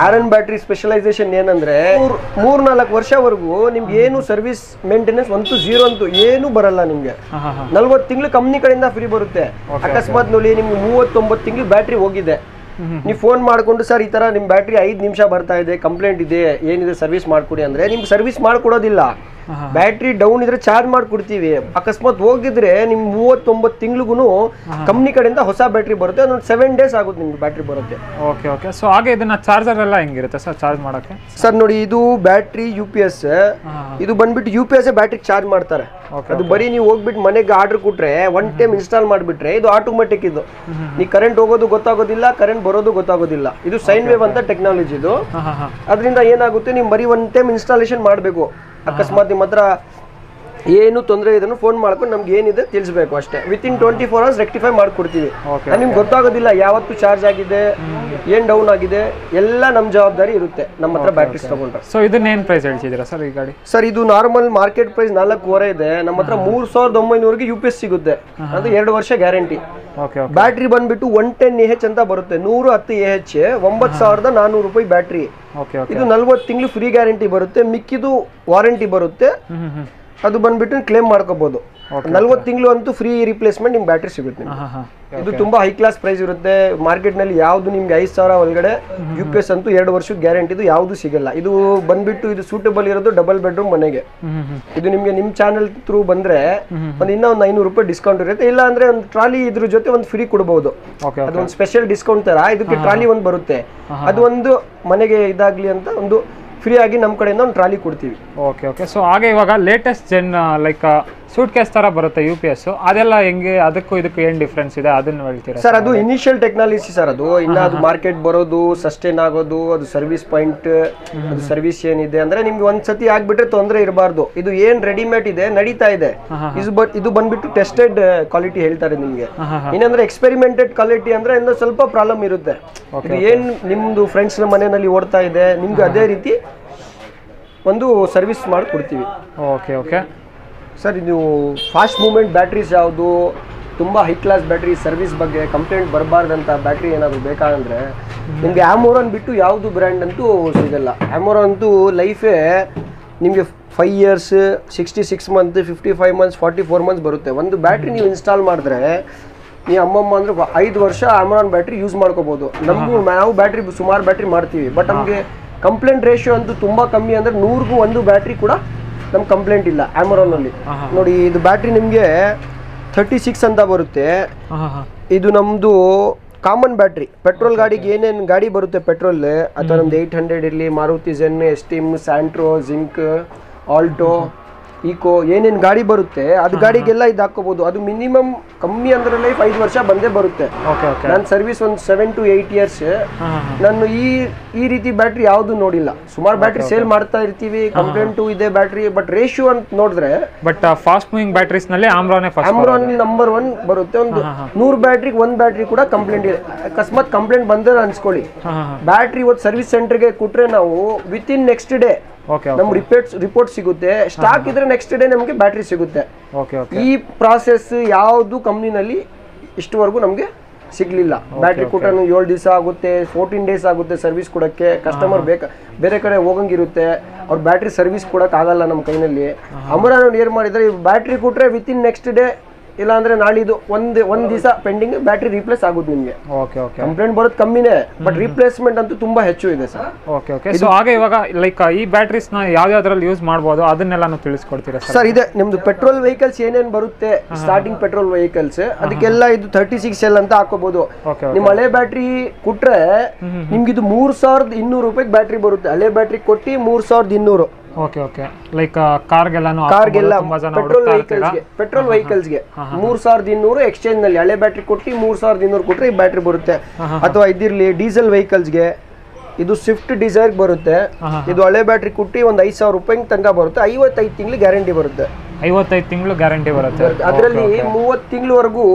ಆರನ್ ಬ್ಯಾಟರಿ ಸ್ಪೆಷಲೈಸೇಷನ್ ಏನಂದ್ರೆ 3-4 ವರ್ಷವರೆಗೂ ನಿಮಗೆ ಏನು ಸರ್ವಿಸ್ ಮೇಂಟೆನೆನ್ಸ್ ಒಂದು ಜೀರೋ ಅಂತೂ ಏನು ಬರಲ್ಲ ನಿಮಗೆ 40 ತಿಂಗಳು ಕಂಪನಿ ಕಡೆಯಿಂದ ಫ್ರೀ ಬರುತ್ತೆ ಅಕಸ್ಮಾತ್ ನೋಡಿ ನಿಮಗೆ 39 ತಿಂಗಳು ಬ್ಯಾಟರಿ ಹೋಗಿದೆ ನೀವು ಫೋನ್ ಮಾಡ್ಕೊಂಡು ಸರ್ ಈ ತರ ನಿಮ್ಮ ಬ್ಯಾಟರಿ 5 ನಿಮಿಷ ಬರ್ತಾ ಇದೆ ಕಂಪ್ಲೇಂಟ್ ಇದೆ ಏನಿದೆ ಸರ್ವಿಸ್ ಮಾಡ್ಕೊಡಿ ಅಂದ್ರೆ ನಿಮಗೆ ಸರ್ವಿಸ್ ಮಾಡ್ಕೊಡೋದಿಲ್ಲ ಬ್ಯಾಟರಿ ಡೌನ್ ಇದ್ರೆ ಚಾರ್ಜ್ ಮಾಡ್ಕೊಡ್ತೀವಿ ಅಕಸ್ಮಾತ್ ಹೋಗಿದ್ರೆ ನಿಮ್ 39 ತಿಂಗಳಿಗೂ ಕಂಪನಿ ಕಡೆಯಿಂದ ಹೊಸ ಬ್ಯಾಟರಿ ಬರುತ್ತೆ ಅದೊಂದು 7 ಡೇಸ್ ಆಗುತ್ತೆ ನಿಮಗೆ ಬ್ಯಾಟರಿ ಬರುತ್ತೆ ಓಕೆ ಓಕೆ ಸೋ ಹಾಗೆ ಇದನ್ನ ಚಾರ್ಜರ್ ಎಲ್ಲ ಹೆಂಗಿರುತ್ತೆ ಸರ್ ಚಾರ್ಜ್ ಮಾಡೋಕೆ ಸರ್ ನೋಡಿ ಇದು ಬ್ಯಾಟರಿ ಯುಪಿಎಸ್ ಇದು ಬಂದ್ಬಿಟ್ಟು ಯುಪಿಎಸ್ ಬ್ಯಾಟರಿ ಚಾರ್ಜ್ ಮಾಡ್ತಾರೆ ಅದು ಬರಿ ನೀವು ಹೋಗ್ಬಿಟ್ಟು ಮನೆಗೆ ಆರ್ಡರ್ ಕೊಟ್ರೆ ಒನ್ ಟೈಮ್ ಇನ್‌ಸ್ಟಾಲ್ ಮಾಡ್ಬಿಟ್ರೆ ಇದು ಆಟೋಮ್ಯಾಟಿಕ್ ಇದು ನೀವು ಕರೆಂಟ್ ಹೋಗೋದು ಗೊತ್ತಾಗೋದಿಲ್ಲ ಕರೆಂಟ್ ಬರೋದು ಗೊತ್ತಾಗೋದಿಲ್ಲ ಇದು ಸೈನ್ ವೇವ್ ಅಂತ ಟೆಕ್ನಾಲಜಿ ಇದು ಅದರಿಂದ ಏನಾಗುತ್ತೆ ನೀವು ಬರಿ ಒನ್ ಟೈಮ್ ಇನ್‌ಸ್ಟಾಲೇಷನ್ ಮಾಡಬೇಕು ಅಕಸ್ಮಾತ್ ನಿಮ್ಮ ಹತ್ರ ಏನು ತೊಂದರೆ ಇದನ್ನು ಫೋನ್ ಮಾಡ್ಕೊಂಡು ನಮಗೆ ಏನಿದೆ ತಿಳಿಸಬೇಕು ಅಷ್ಟೇ ವಿತ್ ಇನ್ 24 ಅವರ್ಸ್ ರೆಕ್ಟಿಫೈ ಮಾಡ್ಕೊಡ್ತೀವಿ ನಿಮಗೆ ಗೊತ್ತಾಗೋದಿಲ್ಲ ಯಾವತ್ತು ಚಾರ್ಜ್ ಆಗಿದೆ ಏನು ಡೌನ್ ಆಗಿದೆ ಎಲ್ಲ ನಮ್ಮ ಜವಾಬ್ದಾರಿ ಇರುತ್ತೆ ನಮ್ಮ ಹತ್ರ ಬ್ಯಾಟರೀಸ್ ತಗೊಂಡ್ರೆ ಸೋ ಇದನ್ನ ಏನು ಪ್ರೈಸ್ ಹೇಳ್ತಿದ್ದೀರಾ ಸರ್ ಈ ಗಾಡಿ ಸರ್ ಇದು ನಾರ್ಮಲ್ ಮಾರ್ಕೆಟ್ ಪ್ರೈಸ್ 4.5 ಇದೆ ನಮ್ಮ ಹತ್ರ 3900 ಗೆ ಯುಪಿಎಸ್ ಸಿಗುತ್ತೆ ಅದು 2 ವರ್ಷ ಗ್ಯಾರಂಟಿ ಓಕೆ ಓಕೆ ಬ್ಯಾಟರಿ ಬಂದ್ಬಿಟ್ಟು 110 AH ಅಂತ ಬರುತ್ತೆ 110 AH 9400 ರೂಪಾಯಿ ಬ್ಯಾಟರಿ ಓಕೆ ಓಕೆ ಇದು 40 ತಿಂಗಳು ಫ್ರೀ ಗ್ಯಾರಂಟಿ ಬರುತ್ತೆ ಮಿಕ್ಕಿದು ವಾರಂಟಿ ಬರುತ್ತೆ ಅದು ಬಂದ್ಬಿಟ್ಟು ಕ್ಲೇಮ್ ಮಾಡ್ಕೋಬಹುದು 40 ತಿಂಗಳು ಅಂತೂ ಫ್ರೀ ರೀಪ್ಲೇಸ್ಮೆಂಟ್ ನಿಮ್ಮ ಬ್ಯಾಟರಿ ಸಿಗುತ್ತೆ ನಿಮಗೆ ಇದು ತುಂಬಾ ಹೈ ಕ್ಲಾಸ್ ಪ್ರೈಸ್ ಇರುತ್ತೆ ಮಾರ್ಕೆಟ್ ನಲ್ಲಿ ಯಾವುದು ನಿಮಗೆ 5000 ಒಳಗಡೆ ಯುಪಿಎಸ್ ಅಂತೂ 2 ವರ್ಷದ ಗ್ಯಾರಂಟಿ ಇದು ಯಾವುದು ಸಿಗಲ್ಲ ಇದು ಬಂದ್ಬಿಟ್ಟು ಇದು ಸೂಟೇಬಲ್ ಇರೋದು ಡಬಲ್ ಬೆಡ್ ರೂಮ್ ಮನೆಗೆ ಇದು ನಿಮಗೆ ನಿಮ್ಮ ಚಾನೆಲ್ ಥ್ರೂ ಬಂದ್ರೆ ಒಂದು ಇನ್ನೂ ಒಂದು 500 ರೂಪಾಯಿ ಡಿಸ್ಕೌಂಟ್ ಇರುತ್ತೆ ಇಲ್ಲ ಅಂದ್ರೆ ಒಂದು ಟ್ರಾಲಿ ಇದ್ರ ಜೊತೆ ಒಂದು ಫ್ರೀ ಕೊಡಬಹುದು ಅದು ಒಂದು ಸ್ಪೆಷಲ್ ಡಿಸ್ಕೌಂಟ್ ತರ ಇದಕ್ಕೆ ಟ್ರಾಲಿ ಒಂದು ಬರುತ್ತೆ ಅದು ಒಂದು ಮನೆಗೆ ಇದಾಗ್ಲಿ ಅಂತ ಒಂದು ಫ್ರೀ ಆಗಿ ನಮ್ಮ ಕಡೆಯಿಂದ ಒಂದು ಟ್ರಾಲಿ ಕೊಡ್ತೀವಿ ಓಕೆ ಓಕೆ ಸೋ ಹಾಗೆ ಇವಾಗ latest gen like suitcase ತರ ಬರುತ್ತೆ ಯುಪಿಎಸ್ ಅದೆಲ್ಲ ಹೆಂಗೆ ಅದಕ್ಕೂ ಇದಕ್ಕೂ ಏನು ಡಿಫರೆನ್ಸ್ ಇದೆ ಅದನ್ನ ಹೇಳ್ತೀರಾ ಸರ್ ಅದು ಇನಿಷಿಯಲ್ ಟೆಕ್ನಾಲಜಿ ಸರ್ ಅದು ಇನ್ನ ಅದು ಮಾರ್ಕೆಟ್ ಬರೋದು ಸಸ್ಟೈನ್ ಆಗೋದು ಅದು ಸರ್ವಿಸ್ ಪಾಯಿಂಟ್ ಅದು ಸರ್ವಿಸ್ ಏನಿದೆ ಅಂದ್ರೆ ನಿಮಗೆ ಒಂದ್ಸತಿ ಆಗ್ಬಿಟ್ರೆ ತೊಂದರೆ ಇರಬಾರದು ಇದು ಏನು ರೆಡಿಮೇಡ್ ಇದೆ ನಡೀತಾ ಇದೆ ಇದು ಬಂದ್ಬಿಟ್ಟು ಟೆಸ್ಟೆಡ್ ಕ್ವಾಲಿಟಿ ಹೇಳ್ತಾರೆ ನಿಮಗೆ ಏನಂದ್ರೆ ಎಕ್ಸ್ಪೆರಿಮೆಂಟೆಡ್ ಕ್ವಾಲಿಟಿ ಅಂದ್ರೆ ಇನ್ನೂ ಸ್ವಲ್ಪ ಪ್ರಾಬ್ಲಮ್ ಇರುತ್ತೆ ಇದು ಏನು ನಿಮ್ಮದು ಫ್ರೆಂಡ್ಸ್ ನ ಮನೆಯಲ್ಲಿ ಓಡ್ತಾ ಇದೆ ನಿಮಗೆ ಅದೇ ರೀತಿ ಒಂದು ಸರ್ವಿಸ್ ಮಾಡಿ ಕೊಡ್ತೀವಿ okay okay sir in fast movement batteries ತುಂಬ ಹೈ ಕ್ಲಾಸ್ ಬ್ಯಾಟ್ರಿ ಸರ್ವಿಸ್ ಬಗ್ಗೆ ಕಂಪ್ಲೇಂಟ್ ಬರಬಾರ್ದಂತ ಬ್ಯಾಟ್ರಿ ಏನಾದರೂ ಬೇಕಾಗಂದ್ರೆ ನಿಮಗೆ ಆಮೋರಾನ್ ಬಿಟ್ಟು ಯಾವುದು ಬ್ರ್ಯಾಂಡ್ ಅಂತೂ ಸಿಗಲ್ಲ. ಆಮೋರಾನ್ ಅಂತೂ ಲೈಫೇ ನಿಮಗೆ 5 years 66 months 55 months 44 months ಬರುತ್ತೆ. ಒಂದು ಬ್ಯಾಟ್ರಿ ನೀವು ಇನ್ಸ್ಟಾಲ್ ಮಾಡಿದ್ರೆ ನೀವು ಅಮ್ಮಮ್ಮ ಅಂದ್ರೆ 5 ವರ್ಷ ಆಮೋರಾನ್ ಬ್ಯಾಟ್ರಿ ಯೂಸ್ ಮಾಡ್ಕೋಬಹುದು. ನಮಗೂ ನಾವು ಬ್ಯಾಟ್ರಿ ಸುಮಾರು ಬ್ಯಾಟ್ರಿ ಮಾಡ್ತೀವಿ, ಬಟ್ ನಮಗೆ ಕಂಪ್ಲೇಂಟ್ ರೇಷಿಯೋ ಅಂತೂ ತುಂಬ ಕಮ್ಮಿ, ಅಂದರೆ 100ಗೂ 1 ಬ್ಯಾಟ್ರಿ ಕೂಡ ನಮ್ಗೆ ಕಂಪ್ಲೇಂಟ್ ಇಲ್ಲ ಆಮೋರಾನಲ್ಲಿ. ನೋಡಿ ಇದು ಬ್ಯಾಟ್ರಿ ನಿಮಗೆ 36 ಅಂತ ಬರುತ್ತೆ. ಇದು ನಮ್ಮದು ಕಾಮನ್ ಬ್ಯಾಟ್ರಿ. ಪೆಟ್ರೋಲ್ ಗಾಡಿಗೆ ಏನೇನು ಗಾಡಿ ಬರುತ್ತೆ ಪೆಟ್ರೋಲ್ ಅಥವಾ ನಮ್ದು 800 ಇರಲಿ, Maruti Zen, Esteem, Santro, Xing, Alto, Eeco ಏನೇನು ಗಾಡಿ ಬರುತ್ತೆ ಅದು ಗಾಡಿಗೆಲ್ಲ ಇದು ಹಾಕೋಬೋದು. ಅದು ಮಿನಿಮಮ್ ಕಮ್ಮಿ ಅಂದ್ರೆ ಲೈಫ್ 5 ವರ್ಷ ಬಂದೇ ಬರುತ್ತೆ. ನಾನು ಸರ್ವಿಸ್ ಒಂದು 7 to 8 years ನಾನು ಈ ರೀತಿ ಬ್ಯಾಟ್ರಿ ಯಾವುದು ನೋಡಿಲ್ಲ. ಸುಮಾರು ಬ್ಯಾಟ್ರಿ ಸೇಲ್ ಮಾಡ್ತಾ ಇರ್ತೀವಿ, ಕಂಪ್ಲೇಂಟು ಇದೆ ಬ್ಯಾಟ್ರಿ, ಬಟ್ ರೇಷಿಯೋ ಅಂತ ನೋಡಿದ್ರೆ ಬಟ್ ಫಾಸ್ಟ್ ಮೂವಿಂಗ್ ಬ್ಯಾಟ್ರೀಸ್ ನಲ್ಲಿ ಆಮ್ರಾನ್ No. 1 ಬರುತ್ತೆ. ಒಂದು 100 ಬ್ಯಾಟ್ರಿಗೆ 1 ಬ್ಯಾಟ್ರಿ ಕೂಡ ಕಂಪ್ಲೇಂಟ್ ಇದೆ. ಅಕಸ್ಮಾತ್ ಕಂಪ್ಲೇಂಟ್ ಬಂದ್ರೆ ಅನ್ಸ್ಕೊಳ್ಳಿ, ಬ್ಯಾಟ್ರಿ ಇವತ್ತು ಸರ್ವಿಸ್ ಸೆಂಟರ್ಗೆ ಕೊಟ್ರೆ ನಾವು ವಿತ್ ಇನ್ ನೆಕ್ಸ್ಟ್ ಡೇ ನಮ್ಗೆ ರಿಪೋರ್ಟ್ ಸಿಗುತ್ತೆ. ಸ್ಟಾಕ್ ಇದ್ರೆ ನೆಕ್ಸ್ಟ್ ಡೇ ನಮಗೆ ಬ್ಯಾಟ್ರಿ ಸಿಗುತ್ತೆ. ಈ ಪ್ರಾಸೆಸ್ ಯಾವುದು ಕಂಪ್ನಿನಲ್ಲಿ ಇಷ್ಟವರೆಗೂ ನಮಗೆ ಸಿಗ್ಲಿಲ್ಲ. ಬ್ಯಾಟ್ರಿ ಕೊಟ್ಟನು 7 ದಿವಸ ಆಗುತ್ತೆ, 14 days ಆಗುತ್ತೆ ಸರ್ವಿಸ್ ಕೊಡಕ್ಕೆ. ಕಸ್ಟಮರ್ ಬೇರೆ ಕಡೆ ಹೋಗಂಗಿರುತ್ತೆ, ಅವ್ರ ಬ್ಯಾಟ್ರಿ ಸರ್ವಿಸ್ ಕೊಡಕ್ ಆಗಲ್ಲ ನಮ್ಮ ಕೈನಲ್ಲಿ. ಆಮೋರಾನ್ ಏನ್ ಮಾಡಿದ್ರೆ ಬ್ಯಾಟ್ರಿ ಕೊಟ್ರೆ ವಿತ್ ಇನ್ ನೆಕ್ಸ್ಟ್ ಡೇ, ಇಲ್ಲ ಅಂದ್ರೆ ನಾಳಿದ್ದು ಒಂದ್ ದಿವಸ ಪೆಂಡಿಂಗ್ ಬ್ಯಾಟ್ರಿ ರೀಪ್ಲೇಸ್ ಆಗುತ್ತೆ ನಿಮಗೆ. ಕಂಪ್ಲೇಂಟ್ ಬರೋದು ಕಮ್ಮಿನೇ, ಬಟ್ ರೀಪ್ಲೇಸ್ಮೆಂಟ್ ಅಂತೂ ತುಂಬಾ ಹೆಚ್ಚು ಇದೆ ಸರ್. Okay okay. ಸೊ ಹಾಗೆ ಇವಾಗ ಲೈಕ್ ಈ ಬ್ಯಾಟ್ರೀಸ್ ನ ಯಾವ್ಯಾವ್ದ್ರಲ್ಲಿ ಯೂಸ್ ಮಾಡಬಹುದು ಅದನ್ನೆಲ್ಲ ತಿಳಿಸ್ಕೊಡ್ತೀರಾ ಸರ್? ಇದೆ ನಿಮ್ದು ಪೆಟ್ರೋಲ್ ವೆಹಿಕಲ್ಸ್ ಏನೇನು ಬರುತ್ತೆ ಸ್ಟಾರ್ಟಿಂಗ್ ಪೆಟ್ರೋಲ್ ವೆಹಿಕಲ್ಸ್, ಅದಕ್ಕೆಲ್ಲ ಇದು 36L ಅಂತ ಹಾಕೋಬಹುದು. ನಿಮ್ ಹಳೆ ಬ್ಯಾಟ್ರಿ ಕೊಟ್ರೆ ನಿಮ್ಗೆ ಇದು 3,200 ರೂಪಾಯಿಗೆ ಬ್ಯಾಟ್ರಿ ಬರುತ್ತೆ. ಹಳೆ ಬ್ಯಾಟ್ರಿ ಕೊಟ್ಟಿ 3,200. Okay okay. ಲೈಕ್ ಕಾರ್ಗೆಲ್ಲ ಪೆಟ್ರೋಲ್ ವೆಹಿಕಲ್ಸ್ಗೆ 3,200 ಎಕ್ಸ್ಚೇಂಜ್ ನಲ್ಲಿ ಹಳೆ ಬ್ಯಾಟ್ರಿ ಕೊಟ್ಟು 3,200 ಕೊಟ್ಟರೆ ಈ ಬ್ಯಾಟ್ರಿ ಬರುತ್ತೆ. ಅಥವಾ ಇದಿರಲಿ ಡೀಸೆಲ್ ವೆಹಿಕಲ್ಸ್ಗೆ, ಇದು ಸ್ವಿಫ್ಟ್ ಡಿಸೈರ್ ಬರುತ್ತೆ. ಇದು ಹಳೆ ಬ್ಯಾಟ್ರಿ ಕೊಟ್ಟು ಒಂದು 5,000 ರೂಪಾಯಿ ತನಕ ಬರುತ್ತೆ. 55 ತಿಂಗಳು ಗ್ಯಾರಂಟಿ ಬರುತ್ತೆ. 55 ತಿಂಗಳು ಗ್ಯಾರಂಟಿ ಬರುತ್ತೆ. ಅದರಲ್ಲಿ 30 ತಿಂಗಳವರೆಗೂ